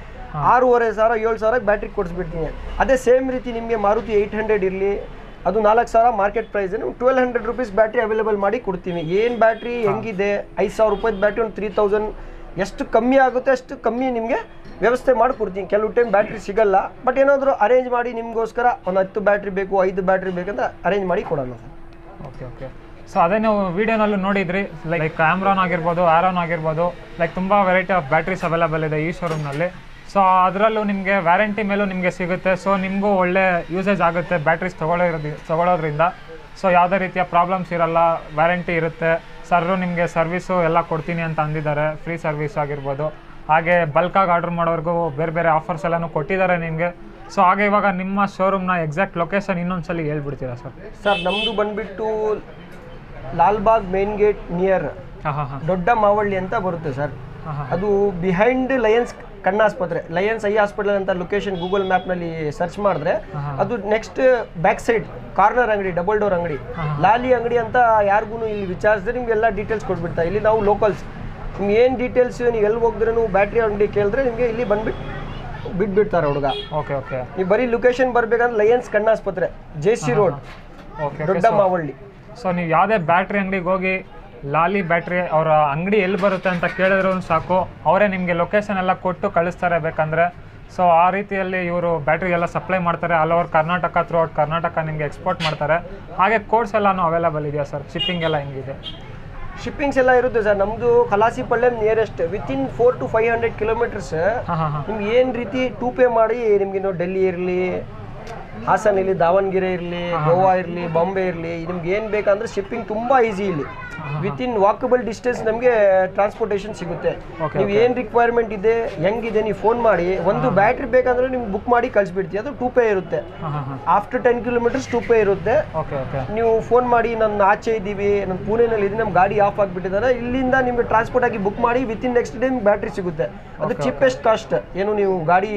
$6,500, $7,000 ಬ್ಯಾಟ್ರಿ ಕೊಡಿಸ್ಬಿಡ್ತೀನಿ. ಅದೇ ಸೇಮ್ ರೀತಿ ನಿಮಗೆ ಮಾರುತಿ 800 ಇರಲಿ, ಅದು $4,000 ಮಾರ್ಕೆಟ್ ಪ್ರೈಸ್, ₹1,200 ಬ್ಯಾಟ್ರಿ ಅವೈಲೇಬಲ್ ಮಾಡಿ ಕೊಡ್ತೀನಿ. ಏನು ಬ್ಯಾಟ್ರಿ ಹೆಂಗಿದೆ, ₹5,000 ಬ್ಯಾಟ್ರಿ ಒಂದು 3,000 ಎಷ್ಟು ಕಮ್ಮಿ ಆಗುತ್ತೆ ಅಷ್ಟು ಕಮ್ಮಿ ನಿಮಗೆ ವ್ಯವಸ್ಥೆ ಮಾಡಿಕೊಡ್ತೀನಿ. ಕೆಲವು ಟೈಮ್ ಬ್ಯಾಟ್ರಿ ಸಿಗಲ್ಲ, ಬಟ್ ಏನಾದರೂ ಅರೇಂಜ್ ಮಾಡಿ ನಿಮಗೋಸ್ಕರ ಒಂದು 10 ಬ್ಯಾಟ್ರಿ ಬೇಕು, 5 ಬ್ಯಾಟ್ರಿ ಬೇಕಂತ ಅರೇಂಜ್ ಮಾಡಿ ಕೊಡೋಣ ಸರ್. Okay okay. ಸೊ ಅದೇ ನೀವು ವೀಡಿಯೋನಲ್ಲೂ ನೋಡಿದ್ರಿ, ಲೈಕ್ ಆಮ್ರಾನ್ ಆಗಿರ್ಬೋದು, ಆ್ಯರಾನ್ ಆಗಿರ್ಬೋದು, ಲೈಕ್ ತುಂಬ ವೆರೈಟಿ ಆಫ್ ಬ್ಯಾಟ್ರೀಸ್ ಅವೈಲೇಬಲ್ ಇದೆ ಈ ಶೋರೂಮ್ನಲ್ಲಿ. ಸೊ ಅದರಲ್ಲೂ ನಿಮಗೆ ವ್ಯಾರಂಟಿ ಮೇಲೂ ನಿಮಗೆ ಸಿಗುತ್ತೆ. ಸೊ ನಿಮಗೂ ಒಳ್ಳೆ ಯೂಸೇಜ್ ಆಗುತ್ತೆ ಬ್ಯಾಟ್ರೀಸ್ ತೊಗೊಳ್ಳೋದ್ರಿಂದ. ಸೊ ಯಾವುದೇ ರೀತಿಯ ಪ್ರಾಬ್ಲಮ್ಸ್ ಇರೋಲ್ಲ, ವ್ಯಾರಂಟಿ ಇರುತ್ತೆ. ಸರ್ರು ನಿಮಗೆ ಸರ್ವಿಸು ಎಲ್ಲ ಕೊಡ್ತೀನಿ ಅಂತ ಅಂದಿದ್ದಾರೆ, ಫ್ರೀ ಸರ್ವಿಸ್ ಆಗಿರ್ಬೋದು. ಹಾಗೆ ಬಲ್ಕಾಗಿ ಆರ್ಡ್ರ್ ಮಾಡೋರ್ಗೂ ಬೇರೆ ಬೇರೆ ಆಫರ್ಸ್ ಎಲ್ಲನೂ ಕೊಟ್ಟಿದ್ದಾರೆ ನಿಮಗೆ. ಸೊ ಹಾಗೆ ಇವಾಗ ನಿಮ್ಮ ಶೋರೂಮ್ನ ಎಕ್ಸಾಕ್ಟ್ ಲೊಕೇಶನ್ ಇನ್ನೊಂದು ಸಲ ಹೇಳ್ಬಿಡ್ತೀರಾ ಸರ್? ಸರ್, ನಮ್ಮದು ಬಂದುಬಿಟ್ಟು ಲಾಲ್ಬಾಗ್ ಮೇನ್ ಗೇಟ್ ನಿಯರ್ ದೊಡ್ಡ ಮಾವಳ್ಳಿ ಅಂತ ಬರುತ್ತೆ ಸರ್. ಅದು ಬಿಹೈಂಡ್ ಲಯನ್ಸ್ ಕಣ್ಣಾಸ್ಪತ್ರೆ, ಲಯನ್ಸ್ ಐ ಹಾಸ್ಪಿಟಲ್ ಅಂತ ಲೊಕೇಶನ್ ಗೂಗಲ್ ಮ್ಯಾಪ್ನಲ್ಲಿ ಸರ್ಚ್ ಮಾಡಿದ್ರೆ ಅದು ನೆಕ್ಸ್ಟ್ ಬ್ಯಾಕ್ ಸೈಡ್ ಕಾರ್ನರ್ ಅಂಗಡಿ, ಡಬಲ್ ಡೋರ್ ಅಂಗಡಿ, ಲಾಲಿ ಅಂಗಡಿ ಅಂತ. ಯಾರಿಗೂ ಇಲ್ಲಿ ವಿಚಾರಿಸಿದ್ರೆ ನಿಮಗೆಲ್ಲ ಡೀಟೇಲ್ಸ್ ಕೊಟ್ಬಿಡ್ತಾ. ಇಲ್ಲಿ ನಾವು ಲೋಕಲ್ಸ್, ನಿಮ್ಗೆ ಏನು ಡೀಟೇಲ್ಸ್, ನೀವು ಎಲ್ಲಿ ಹೋಗಿದ್ರೂ ಬ್ಯಾಟ್ರಿ ಅಂಗಡಿ ಕೇಳಿದ್ರೆ ನಿಮಗೆ ಇಲ್ಲಿ ಬಂದುಬಿಟ್ಟು ಬಿಟ್ಬಿಡ್ತಾರೆ ಹುಡುಗ. Okay okay. ನೀವು ಬರೀ ಲೊಕೇಶನ್ ಬರಬೇಕಂದ್ರೆ ಲಯನ್ಸ್ ಕಣ್ಣಾಸ್ಪತ್ರೆ, JC Road, ದೊಡ್ಡ ಮಾವಳ್ಳಿ. ಸೊ ನೀವು ಯಾವುದೇ ಬ್ಯಾಟ್ರಿ ಅಂಗಡಿಗೆ ಹೋಗಿ ಲಾಲಿ ಬ್ಯಾಟ್ರಿ ಅವರ ಅಂಗಡಿ ಎಲ್ಲಿ ಬರುತ್ತೆ ಅಂತ ಕೇಳಿದ್ರು ಸಾಕು, ಅವರೇ ನಿಮಗೆ ಲೊಕೇಶನ್ ಎಲ್ಲ ಕೊಟ್ಟು ಕಳಿಸ್ತಾರೆ ಬೇಕಂದರೆ. ಸೊ ಆ ರೀತಿಯಲ್ಲಿ ಇವರು ಬ್ಯಾಟ್ರಿ ಎಲ್ಲ ಸಪ್ಲೈ ಮಾಡ್ತಾರೆ all over Karnataka, throughout Karnataka ನಿಮಗೆ ಎಕ್ಸ್ಪೋರ್ಟ್ ಮಾಡ್ತಾರೆ. ಹಾಗೆ ಕೋಡ್ಸ್ ಎಲ್ಲನೂ ಅವೈಲೇಬಲ್ ಇದೆಯಾ ಸರ್? ಶಿಪ್ಪಿಂಗ್ ಎಲ್ಲ ಹೆಂಗಿದೆ? ಶಿಪ್ಪಿಂಗ್ಸ್ ಎಲ್ಲ ಇರುತ್ತೆ ಸರ್. ನಮ್ಮದು Kalasipalyam nearest, within 400 to 500 kilometres. ನಿಮ್ಗೆ ಏನು ರೀತಿ $2 ಮಾಡಿ ನಿಮಗೆ, ನಾವು ಡೆಲ್ಲಿ ಇರಲಿ, हासन इरली दावणगेरे इरली गोवा इरली बॉम्बे इरली निम्गे ಏನು ಬೇಕಂದ್ರೆ ಶಿಪ್ಪಿಂಗ್ ತುಂಬಾ ಈಜಿ ಇಲ್ಲಿ ವಿತ್ ಇನ್ ವಾಕಬಲ್ ಡಿಸ್ಟೆನ್ಸ್ ನಮಗೆ ಟ್ರಾನ್ಸ್‌ಪೋರ್ಟೇಷನ್ ಸಿಗುತ್ತೆ ನೀವು ಏನು ರಿಕ್ವೈರ್ಮೆಂಟ್ ಇದೆ ಹೆಂಗಿದೆ ನೀವು ಫೋನ್ ಮಾಡಿ ಒಂದು ಬ್ಯಾಟರಿ ಬೇಕಂದ್ರೆ ನಿಮಗೆ ಬುಕ್ ಮಾಡಿ ಕಳಿಸ್ಬಿಡ್ತೀವಿ ಅದು 2 ಪೇ ಇರುತ್ತೆ ಆಫ್ಟರ್ 10 ಕಿಲೋಮೀಟರ್ 2 ಪೇ ಇರುತ್ತೆ ಓಕೆ ಓಕೆ ನೀವು ಫೋನ್ ಮಾಡಿ ನಾನು ಆಚೆ ಇದೀವಿ ನಾನು ಪುಣೆನಲ್ಲಿ ಇದೀನಿ ನಮ್ಮ ಗಾಡಿ ಆಫ್ ಆಗಿಬಿಟ್ಟಿದಾನೆ ಇಲ್ಲಿಂದ ನಿಮಗೆ ಟ್ರಾನ್ಸ್‌ಪೋರ್ಟ್ ಆಗಿ ಬುಕ್ ಮಾಡಿ ವಿತ್ ಇನ್ ನೆಕ್ಸ್ಟ್ ಡೇ ನಿಮಗೆ ಬ್ಯಾಟರಿ ಸಿಗುತ್ತೆ ಅದು ಚೀಪೆಸ್ಟ್ ಕಾಸ್ಟ್ ಏನು ನೀವು ಗಾಡಿ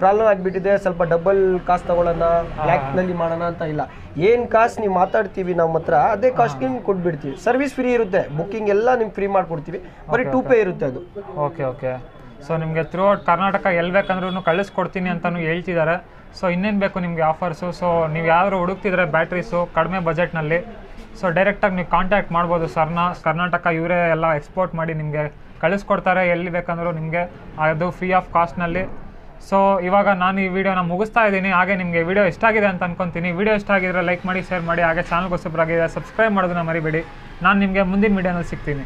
ಪ್ರಾಬ್ಲಮ್ ಆಗಿಬಿಟ್ಟಿದೆ ಸ್ವಲ್ಪ ಡಬಲ್ ಕಾಸ್ಟ್ ತಗೊಳ್ಳೋಣ ಬ್ಲ್ಯಾಕ್ನಲ್ಲಿ ಮಾಡೋಣ ಅಂತ ಇಲ್ಲ ಏನು ಕಾಸ್ಟ್ ನೀವು ಮಾತಾಡ್ತೀವಿ ನಾವು ಮಾತ್ರ ಅದೇ ಕಾಸ್ಟ್ಗೆ ನಿಮ್ಗೆ ಕೊಟ್ಬಿಡ್ತೀವಿ ಸರ್ವಿಸ್ ಫ್ರೀ ಇರುತ್ತೆ ಬುಕ್ಕಿಂಗ್ ಎಲ್ಲ ನಿಮ್ಗೆ ಫ್ರೀ ಮಾಡಿಕೊಡ್ತೀವಿ ಬರೀ 2 ಪೇ ಇರುತ್ತೆ ಅದು ಓಕೆ ಓಕೆ ಸೊ ನಿಮಗೆ ಥ್ರೂ ಔಟ್ ಕರ್ನಾಟಕ ಎಲ್ಲಿ ಬೇಕಂದ್ರೂ ಕಳಿಸ್ಕೊಡ್ತೀನಿ ಅಂತಲೂ ಹೇಳ್ತಿದ್ದಾರೆ ಸೊ ಇನ್ನೇನು ಬೇಕು ನಿಮಗೆ ಆಫರ್ಸು ಸೊ ನೀವು ಯಾರು ಹುಡುಕ್ತಿದ್ರೆ ಬ್ಯಾಟ್ರೀಸು ಕಡಿಮೆ ಬಜೆಟ್ನಲ್ಲಿ ಸೊ ಡೈರೆಕ್ಟಾಗಿ ನೀವು ಕಾಂಟ್ಯಾಕ್ಟ್ ಮಾಡ್ಬೋದು ಸರ್ನ ಕರ್ನಾಟಕ ಇವರೇ ಎಲ್ಲ ಎಕ್ಸ್ಪೋರ್ಟ್ ಮಾಡಿ ನಿಮಗೆ ಕಳಿಸ್ಕೊಡ್ತಾರೆ ಎಲ್ಲಿ ಬೇಕಂದ್ರೂ ನಿಮಗೆ ಅದು ಫ್ರೀ ಆಫ್ ಕಾಸ್ಟ್ನಲ್ಲಿ ಸೊ ಇವಾಗ ನಾನು ಈ ವಿಡಿಯೋನ ಮುಗಿಸ್ತಾ ಇದ್ದೀನಿ ಹಾಗೆ ನಿಮಗೆ ವಿಡಿಯೋ ಇಷ್ಟ ಆಗಿದೆ ಅಂತ ಅನ್ಕೊತೀನಿ ವಿಡಿಯೋ ಇಷ್ಟ ಆಗಿದ್ರೆ ಲೈಕ್ ಮಾಡಿ ಶೇರ್ ಮಾಡಿ ಹಾಗೆ ಚಾನಲ್ಗೂ ಸಬ್ಸ್ಕ್ರೈಬ್ ಮಾಡೋದನ್ನ ಮರಿಬೇಡಿ ನಾನು ನಿಮಗೆ ಮುಂದಿನ ವಿಡಿಯೋನಲ್ಲಿ ಸಿಗ್ತೀನಿ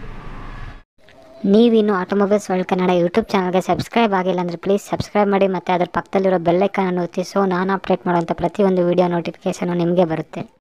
ನೀವಿನ್ನು ಆಟೋಮೊಬೈಲ್ಸ್ ವರ್ಲ್ಡ್ ಕನ್ನಡ ಯೂಟ್ಯೂಬ್ ಚಾನಲ್ಗೆ ಸಬ್ಸ್ಕ್ರೈಬ್ ಆಗಿಲ್ಲ ಅಂದರೆ ಪ್ಲೀಸ್ ಸಬ್ಸ್ಕ್ರೈಬ್ ಮಾಡಿ ಮತ್ತು ಅದರ ಪಕ್ಕದಲ್ಲಿರೋ ಬೆಲ್ ಐಕಾನ್ ಅನ್ನು ಒತ್ತಿ ಸೊ ನಾನು ಅಪ್ಡೇಟ್ ಮಾಡುವಂಥ ಪ್ರತಿಯೊಂದು ವಿಡಿಯೋ ನೋಟಿಫಿಕೇಷನು ನಿಮಗೆ ಬರುತ್ತೆ.